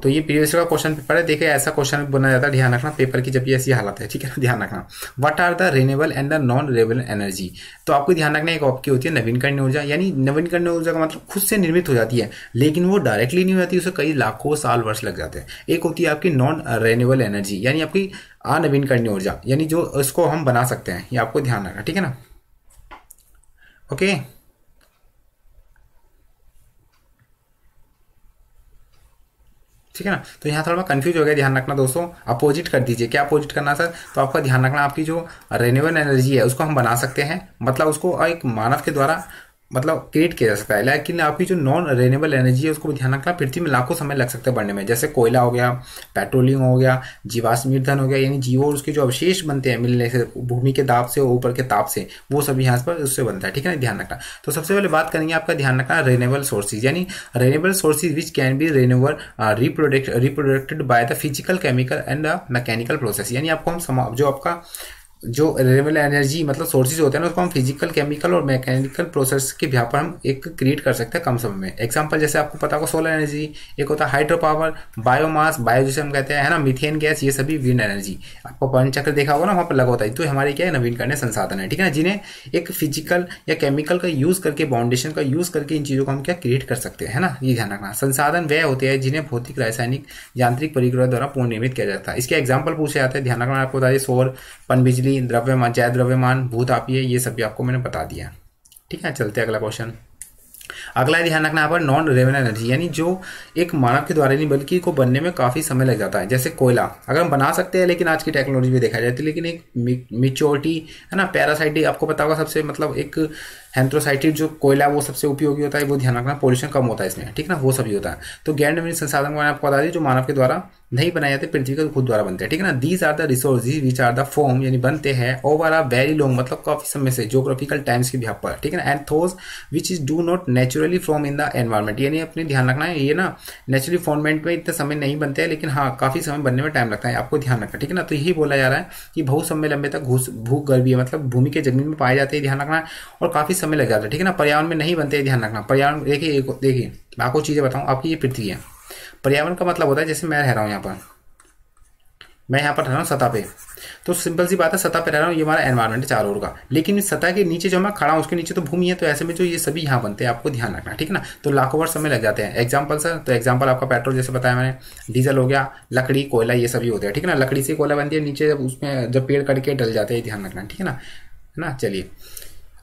तो ये प्रीवियस का क्वेश्चन पेपर है, देखे ऐसा क्वेश्चन बनाया जाता है ध्यान रखना पेपर की जब ये ऐसी हालत है, ठीक है, ध्यान रखना। What are the renewable and the non renewable energy, तो आपको ध्यान रखना एक आपकी होती है नवीनकरणीय ऊर्जा, यानी नवीनकरणीय ऊर्जा का मतलब खुद से निर्मित हो जाती है लेकिन वो डायरेक्टली नहीं हो जाती, उसे कई लाखों साल वर्ष लग जाते हैं। एक होती है आपकी नॉन रिन्यूएबल एनर्जी यानी आपकी अनवीनकरणीय ऊर्जा, यानी जो उसको हम बना सकते हैं, ये आपको ध्यान रखना, ठीक है ना, ओके। ठीक है ना। तो यहाँ थोड़ा कंफ्यूज हो गया, ध्यान रखना दोस्तों अपोजिट कर दीजिए, क्या अपोजिट करना सर, तो आपका ध्यान रखना आपकी जो रिन्यूएबल एनर्जी है उसको हम बना सकते हैं, मतलब उसको एक मानव के द्वारा मतलब क्रिएट किया जा सकता है, लेकिन आपकी जो नॉन रिन्यूएबल एनर्जी है उसको ध्यान रखना पृथ्वी में लाखों समय लग सकते हैं बढ़ने में, जैसे कोयला हो गया, पेट्रोलियम हो गया, जीवाश्म ईंधन हो गया, यानी जीवो और उसके जो अवशेष बनते हैं मिलने से भूमि के दाब से ऊपर के ताप से वो सब यहाँ पर उससे बनता है, ठीक है ना, ध्यान रखना। तो सबसे पहले बात करेंगे आपका ध्यान रखना रिन्यूएबल सोर्सेज, यानी renewable sources which can be renewal reproduct reproducted by the physical chemical and the mechanical process, यानी आपको हम जो आपका जो रिन्यूएबल एनर्जी मतलब सोर्सेज होते हैं ना उसको हम फिजिकल केमिकल और मैकेनिकल प्रोसेस के यहाँ पर हम एक क्रिएट कर सकते हैं कम समय में। एग्जांपल जैसे आपको पता होगा सोलर एनर्जी, एक होता है हाइड्रो पावर, बायोमास, बायो जिसे हम कहते हैं है ना, मीथेन गैस, ये सभी विंड एनर्जी। आपको पवन चक्र देखा होगा ना, वहाँ पर लगा होता है, तो हमारे क्या है नवीनकरणीय संसाधन है, ठीक है ना, जिन्हें एक फिजिकल या केमिकल का यूज़ करके फाउंडेशन का यूज़ करके इन चीज़ों को हम क्या क्रिएट कर सकते हैं, है ना, ये ध्यान रखना। संसाधन वह होते हैं जिन्हें भौतिक, रासायनिक, यांत्रिक प्रक्रिया द्वारा पुनर्निर्मित किया जाता है। इसके एग्जाम्पल पूछे जाते हैं, ध्यान रखना। आपको बताइए सौर, पनबिजली, द्रव्यमान, जैव द्रव्यमान, भूतापीय, ये सब भी आपको मैंने बता दिया, ठीक है। चलते हैं अगला क्वेश्चन। अगला ध्यान रखना यहाँ पर नॉन रेन्यूएबल एनर्जी, यानी जो एक मानव के द्वारा नहीं बल्कि को बनने में काफ़ी समय लग जाता है, जैसे कोयला अगर हम बना सकते हैं लेकिन आज की टेक्नोलॉजी भी देखा जाए तो, लेकिन एक मेच्योरिटी है ना, पैरासाइटिक आपको पता होगा सबसे, मतलब एक एंथ्रासाइट जो कोयला वो सबसे उपयोगी होता है, वो ध्यान रखना, पोल्यूशन कम होता है इसमें, ठीक ना, वो सभी होता है। तो गैर संसाधन को आपको बता दें जो मानव के द्वारा नहीं बनाए जाते, पृथ्वी के खुद द्वारा बनते हैं, ठीक है ना। These are the resource which are the form, यानी बनते हैं ओवर अ वेरी लॉन्ग, मतलब काफी समय से, ज्योग्राफिकल टाइम्स के भी पर, ठीक है ना। And those which is do not naturally form in the environment, यानी अपने ध्यान रखना है ये ना नेचुरली फॉर्मेंट में इतना समय नहीं बनते हैं, लेकिन हाँ काफी समय बनने में टाइम लगता है, आपको ध्यान रखना, ठीक है ना। तो यही बोला जा रहा है कि बहुत समय लंबे तक भूगर्भीय मतलब भूमि के जमीन में पाए जाते हैं, ध्यान रखना, और काफी समय लग जाता है, ठीक है ना। पर्यावरण में नहीं बनते, ध्यान रखना। पर्यावरण देखिए देखिए आपको चीजें बताऊँ, आपकी ये पृथ्वी है, पर्यावरण का मतलब होता है जैसे मैं रह रहा हूँ यहाँ पर, मैं यहाँ पर रह रहा हूँ सतह पे, तो सिंपल सी बात है सतह पे रह रहा हूँ, ये हमारा एनवायरनमेंट है चारों ओर का, लेकिन इस सतह के नीचे जो मैं खड़ा हूँ उसके नीचे तो भूमि है, तो ऐसे में जो ये सभी यहाँ बनते हैं आपको ध्यान रखना, ठीक है ना। तो लाखों वर्ष समय लग जाते हैं। एग्जाम्पल सर, तो एग्जाम्पल आपका पेट्रोल जैसे बताया मैंने, डीजल हो गया, लकड़ी, कोयला, ये सभी होते हैं, ठीक है ना। लकड़ी से कोयला बनती है, नीचे उसमें जब पेड़ कट के डल जाते हैं, ध्यान रखना, ठीक है ना, ना। चलिए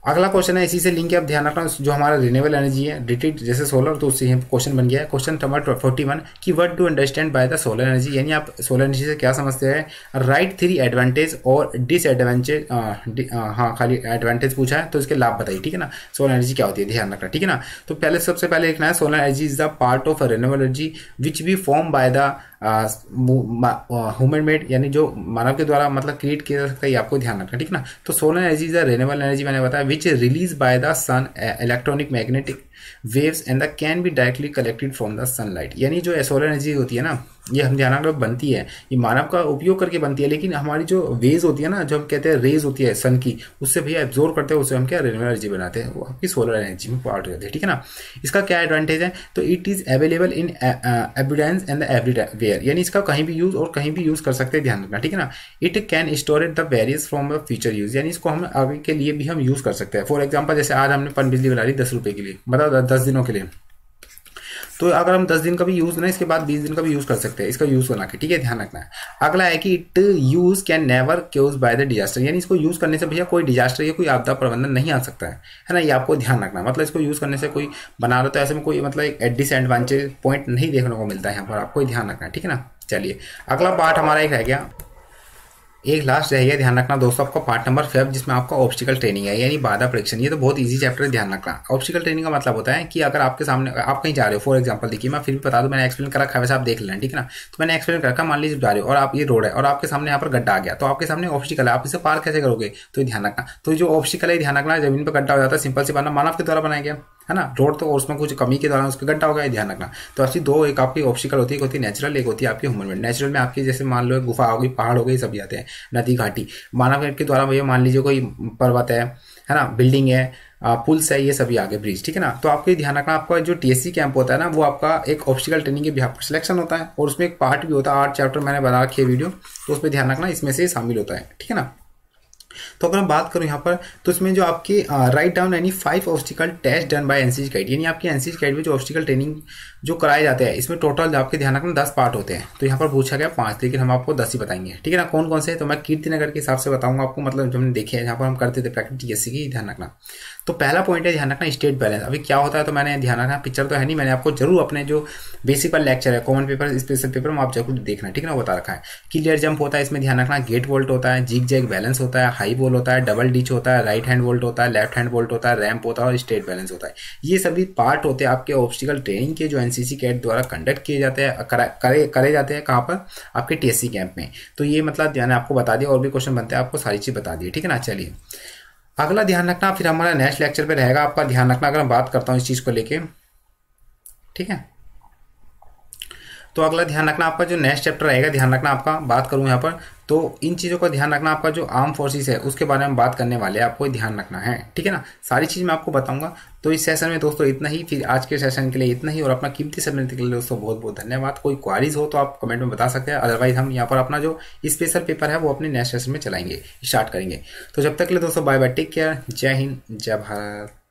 अगला क्वेश्चन है, इसी से लिंक है, आप ध्यान रखना, जो हमारा रिन्यूएबल एनर्जी है रिलेटेड जैसे सोलर, तो उससे क्वेश्चन बन गया है। क्वेश्चन नंबर फोर्टी वन की what to understand by the solar energy, यानी आप सोलर एनर्जी से क्या समझते हैं। राइट थ्री एडवांटेज और डिसएडवांटेज, हाँ खाली एडवांटेज पूछा है, तो इसके लाभ बताइए, ठीक है ना। सोलर एनर्जी क्या होती है ध्यान रखना, ठीक है ना। तो पहले सबसे पहले लिखना है solar energy is the part of renewable energy which be form by the human made, यानी जो मानव के द्वारा मतलब क्रिएट किया जा सकता है, ये आपको ध्यान रखना, ठीक ना। तो solar energy is the renewable energy मैंने बताया which is released by the sun electronic magnetic waves and the can be directly collected from the sunlight, यानी जो सोलर एनर्जी होती है ना, ये हम ध्यान रखना बनती है, ये मानव का उपयोग करके बनती है, लेकिन हमारी जो वेज होती है ना, जो हम कहते हैं रेज होती है सन की, उससे भैया एब्जॉर्ब करते हैं, उससे हम क्या रिन्यूएबल एनर्जी बनाते हैं, वो आपकी सोलर एनर्जी में पार्ट करते हैं, ठीक है ना। इसका क्या एडवांटेज है, तो it is available in abundance and everywhere, यानी इसका कहीं भी यूज और कहीं भी यूज कर सकते हैं, ध्यान रखना, ठीक है ना। It can storage the various from a future use, यानी इसको हम आगे के लिए भी हम यूज कर सकते हैं। फॉर एग्जाम्पल जैसे आज हमने पन बिजली बना ली दस रुपये के लिए, मतलब दस दिनों के लिए, तो अगर हम दस दिन का भी यूज़ ना, इसके बाद बीस दिन का भी यूज़ कर सकते हैं, इसका यूज़ होना के, ठीक है, ध्यान रखना है। अगला है कि it use can never cause by the disaster, यानी इसको यूज़ करने से भैया कोई डिजास्टर या कोई आपदा प्रबंधन नहीं आ सकता है, है ना, ये आपको ध्यान रखना। मतलब इसको यूज़ करने से कोई बना रहा, तो ऐसे में कोई मतलब एक डिसएडवांटेज पॉइंट नहीं देखने को मिलता है यहाँ पर, आपको ध्यान रखना है, ठीक है ना। चलिए अगला पार्ट हमारा एक रह गया, एक लास्ट रह गया ध्यान रखना दोस्तों आपका पार्ट नंबर फाइव, जिसमें आपका ऑब्स्टिकल ट्रेनिंग है, यानी बाधा परीक्षण। ये तो बहुत इजी चैप्टर है, ध्यान रखना। ऑब्स्टिकल ट्रेनिंग का मतलब होता है कि अगर आपके सामने आप कहीं जा रहे हो, फॉर एग्जांपल देखिए मैं फिर भी बता दूं, मैंने एक्सप्लेन कर रखा है, वैसे आप देख लेना, ठीक है ना। तो मैंने एक्सप्लेन कर रखा, मान लीजिए जा रहे हो और आप ये रोड है और आपके सामने यहाँ पर गड्ढा आ गया, तो आपके सामने ऑब्स्टिकल है, आप इसे पार कैसे करोगे, तो ध्यान रखना। तो जो ऑब्स्टिकल है ध्यान रखना, जमीन पर गड्ढा हो जाता है, सिंपल से बना मानव के द्वारा बनाया गया है ना, रोड तो, और उसमें कुछ कमी के दौरान उसका गड्ढा हो गया, ध्यान रखना। तो आपकी दो, एक आपकी ऑब्स्टिकल होती है, एक होती है नेचुरल, एक होती है आपकी ह्यूमन मेड। नेचुरल में आपकी जैसे मान लो गुफा हो गई, पहाड़ हो गई, सभी आते हैं, नदी घाटी। मानव के द्वारा भैया मान लीजिए कोई पर्वत है है ना, बिल्डिंग है, पुल्स है, ये सभी आगे ब्रिज, ठीक है ना। तो आपको ध्यान रखना, आपका जो टी एस सी कैंप होता है ना, वो आपका एक ऑब्स्टिकल ट्रेनिंग के भी आपका सिलेक्शन होता है, और उसमें एक पार्ट भी होता है, आठ चैप्टर मैंने बना रखी है वीडियो, तो उसमें ध्यान रखना इसमें से शामिल होता है, ठीक है ना। तो अगर मैं बात करूं यहाँ पर, तो इसमें जो आपकी राइट डाउन यानी five obstacle test done by NCC guide, यानी आपकी एनसीसी गाइड में जो ऑब्स्टिकल ट्रेनिंग जो कराए जाते हैं, इसमें टोटल आपके ध्यान रखना दस पार्ट होते हैं। तो यहाँ पर पूछा गया पांच, लेकिन हम आपको दस ही बताएंगे, ठीक है ना। कौन कौन से है, तो मैं कीर्ति नगर के हिसाब से बताऊंगा आपको, मतलब जो हमने देखे हैं, यहाँ पर हम करते थे प्रैक्टिस टी एस सी की, ध्यान रखना। तो पहला पॉइंट है ध्यान रखना स्टेट बैलेंस। अभी क्या होता है, तो मैंने ध्यान रखना, पिक्चर तो है नहीं, मैंने आपको जरूर अपने जो बेसिक पर लेक्चर है, कॉमन पेपर, स्पेशल पेपर में आप जरूर देखना, ठीक है ना, बता रखा है। क्लियर जंप होता है, इसमें ध्यान रखना, गेट वोल्ट होता है, जिग जैग बैलेंस होता है, हाई वोल्ट होता है, डबल डिच होता है, राइट हैंड वोल्ट होता है, लेफ्ट हैंड वोल्ट होता है, रैंप होता है, और स्टेट बैलेंस होता है। ये सभी पार्ट होते हैं आपके ऑब्स्टिकल ट्रेनिंग के, जो एनसीसी कैट द्वारा कंडक्ट किए जाते हैं, करे करे जाते हैं कहाँ पर, आपके टी एस सी कैंप में। तो ये मतलब ध्यान आपको बता दिया, और भी क्वेश्चन बनते हैं आपको सारी चीज बता दी, ठीक है ना। चलिए अगला ध्यान रखना, फिर हमारा नेक्स्ट लेक्चर पे रहेगा आपका ध्यान रखना, अगर मैं बात करता हूँ इस चीज़ को लेके, ठीक है। तो अगला ध्यान रखना आपका जो नेक्स्ट चैप्टर रहेगा, ध्यान रखना आपका बात करूँ यहाँ पर, तो इन चीज़ों का ध्यान रखना, आपका जो आर्म फोर्सेस है उसके बारे में बात करने वाले हैं, आपको ध्यान रखना है, ठीक है ना। सारी चीज़ मैं आपको बताऊँगा। तो इस सेशन में दोस्तों इतना ही, फिर आज के सेशन के लिए इतना ही, और अपना कीमती समय के लिए दोस्तों बहुत बहुत धन्यवाद। कोई क्वारीज हो तो आप कमेंट में बता सकते हैं, अदरवाइज हम यहाँ पर अपना जो स्पेशल पेपर है वो अपने नेक्स्ट सेशन में चलाएंगे, स्टार्ट करेंगे। तो जब तक के लिए दोस्तों बाय बाय, टेक केयर, जय हिंद, जय भारत।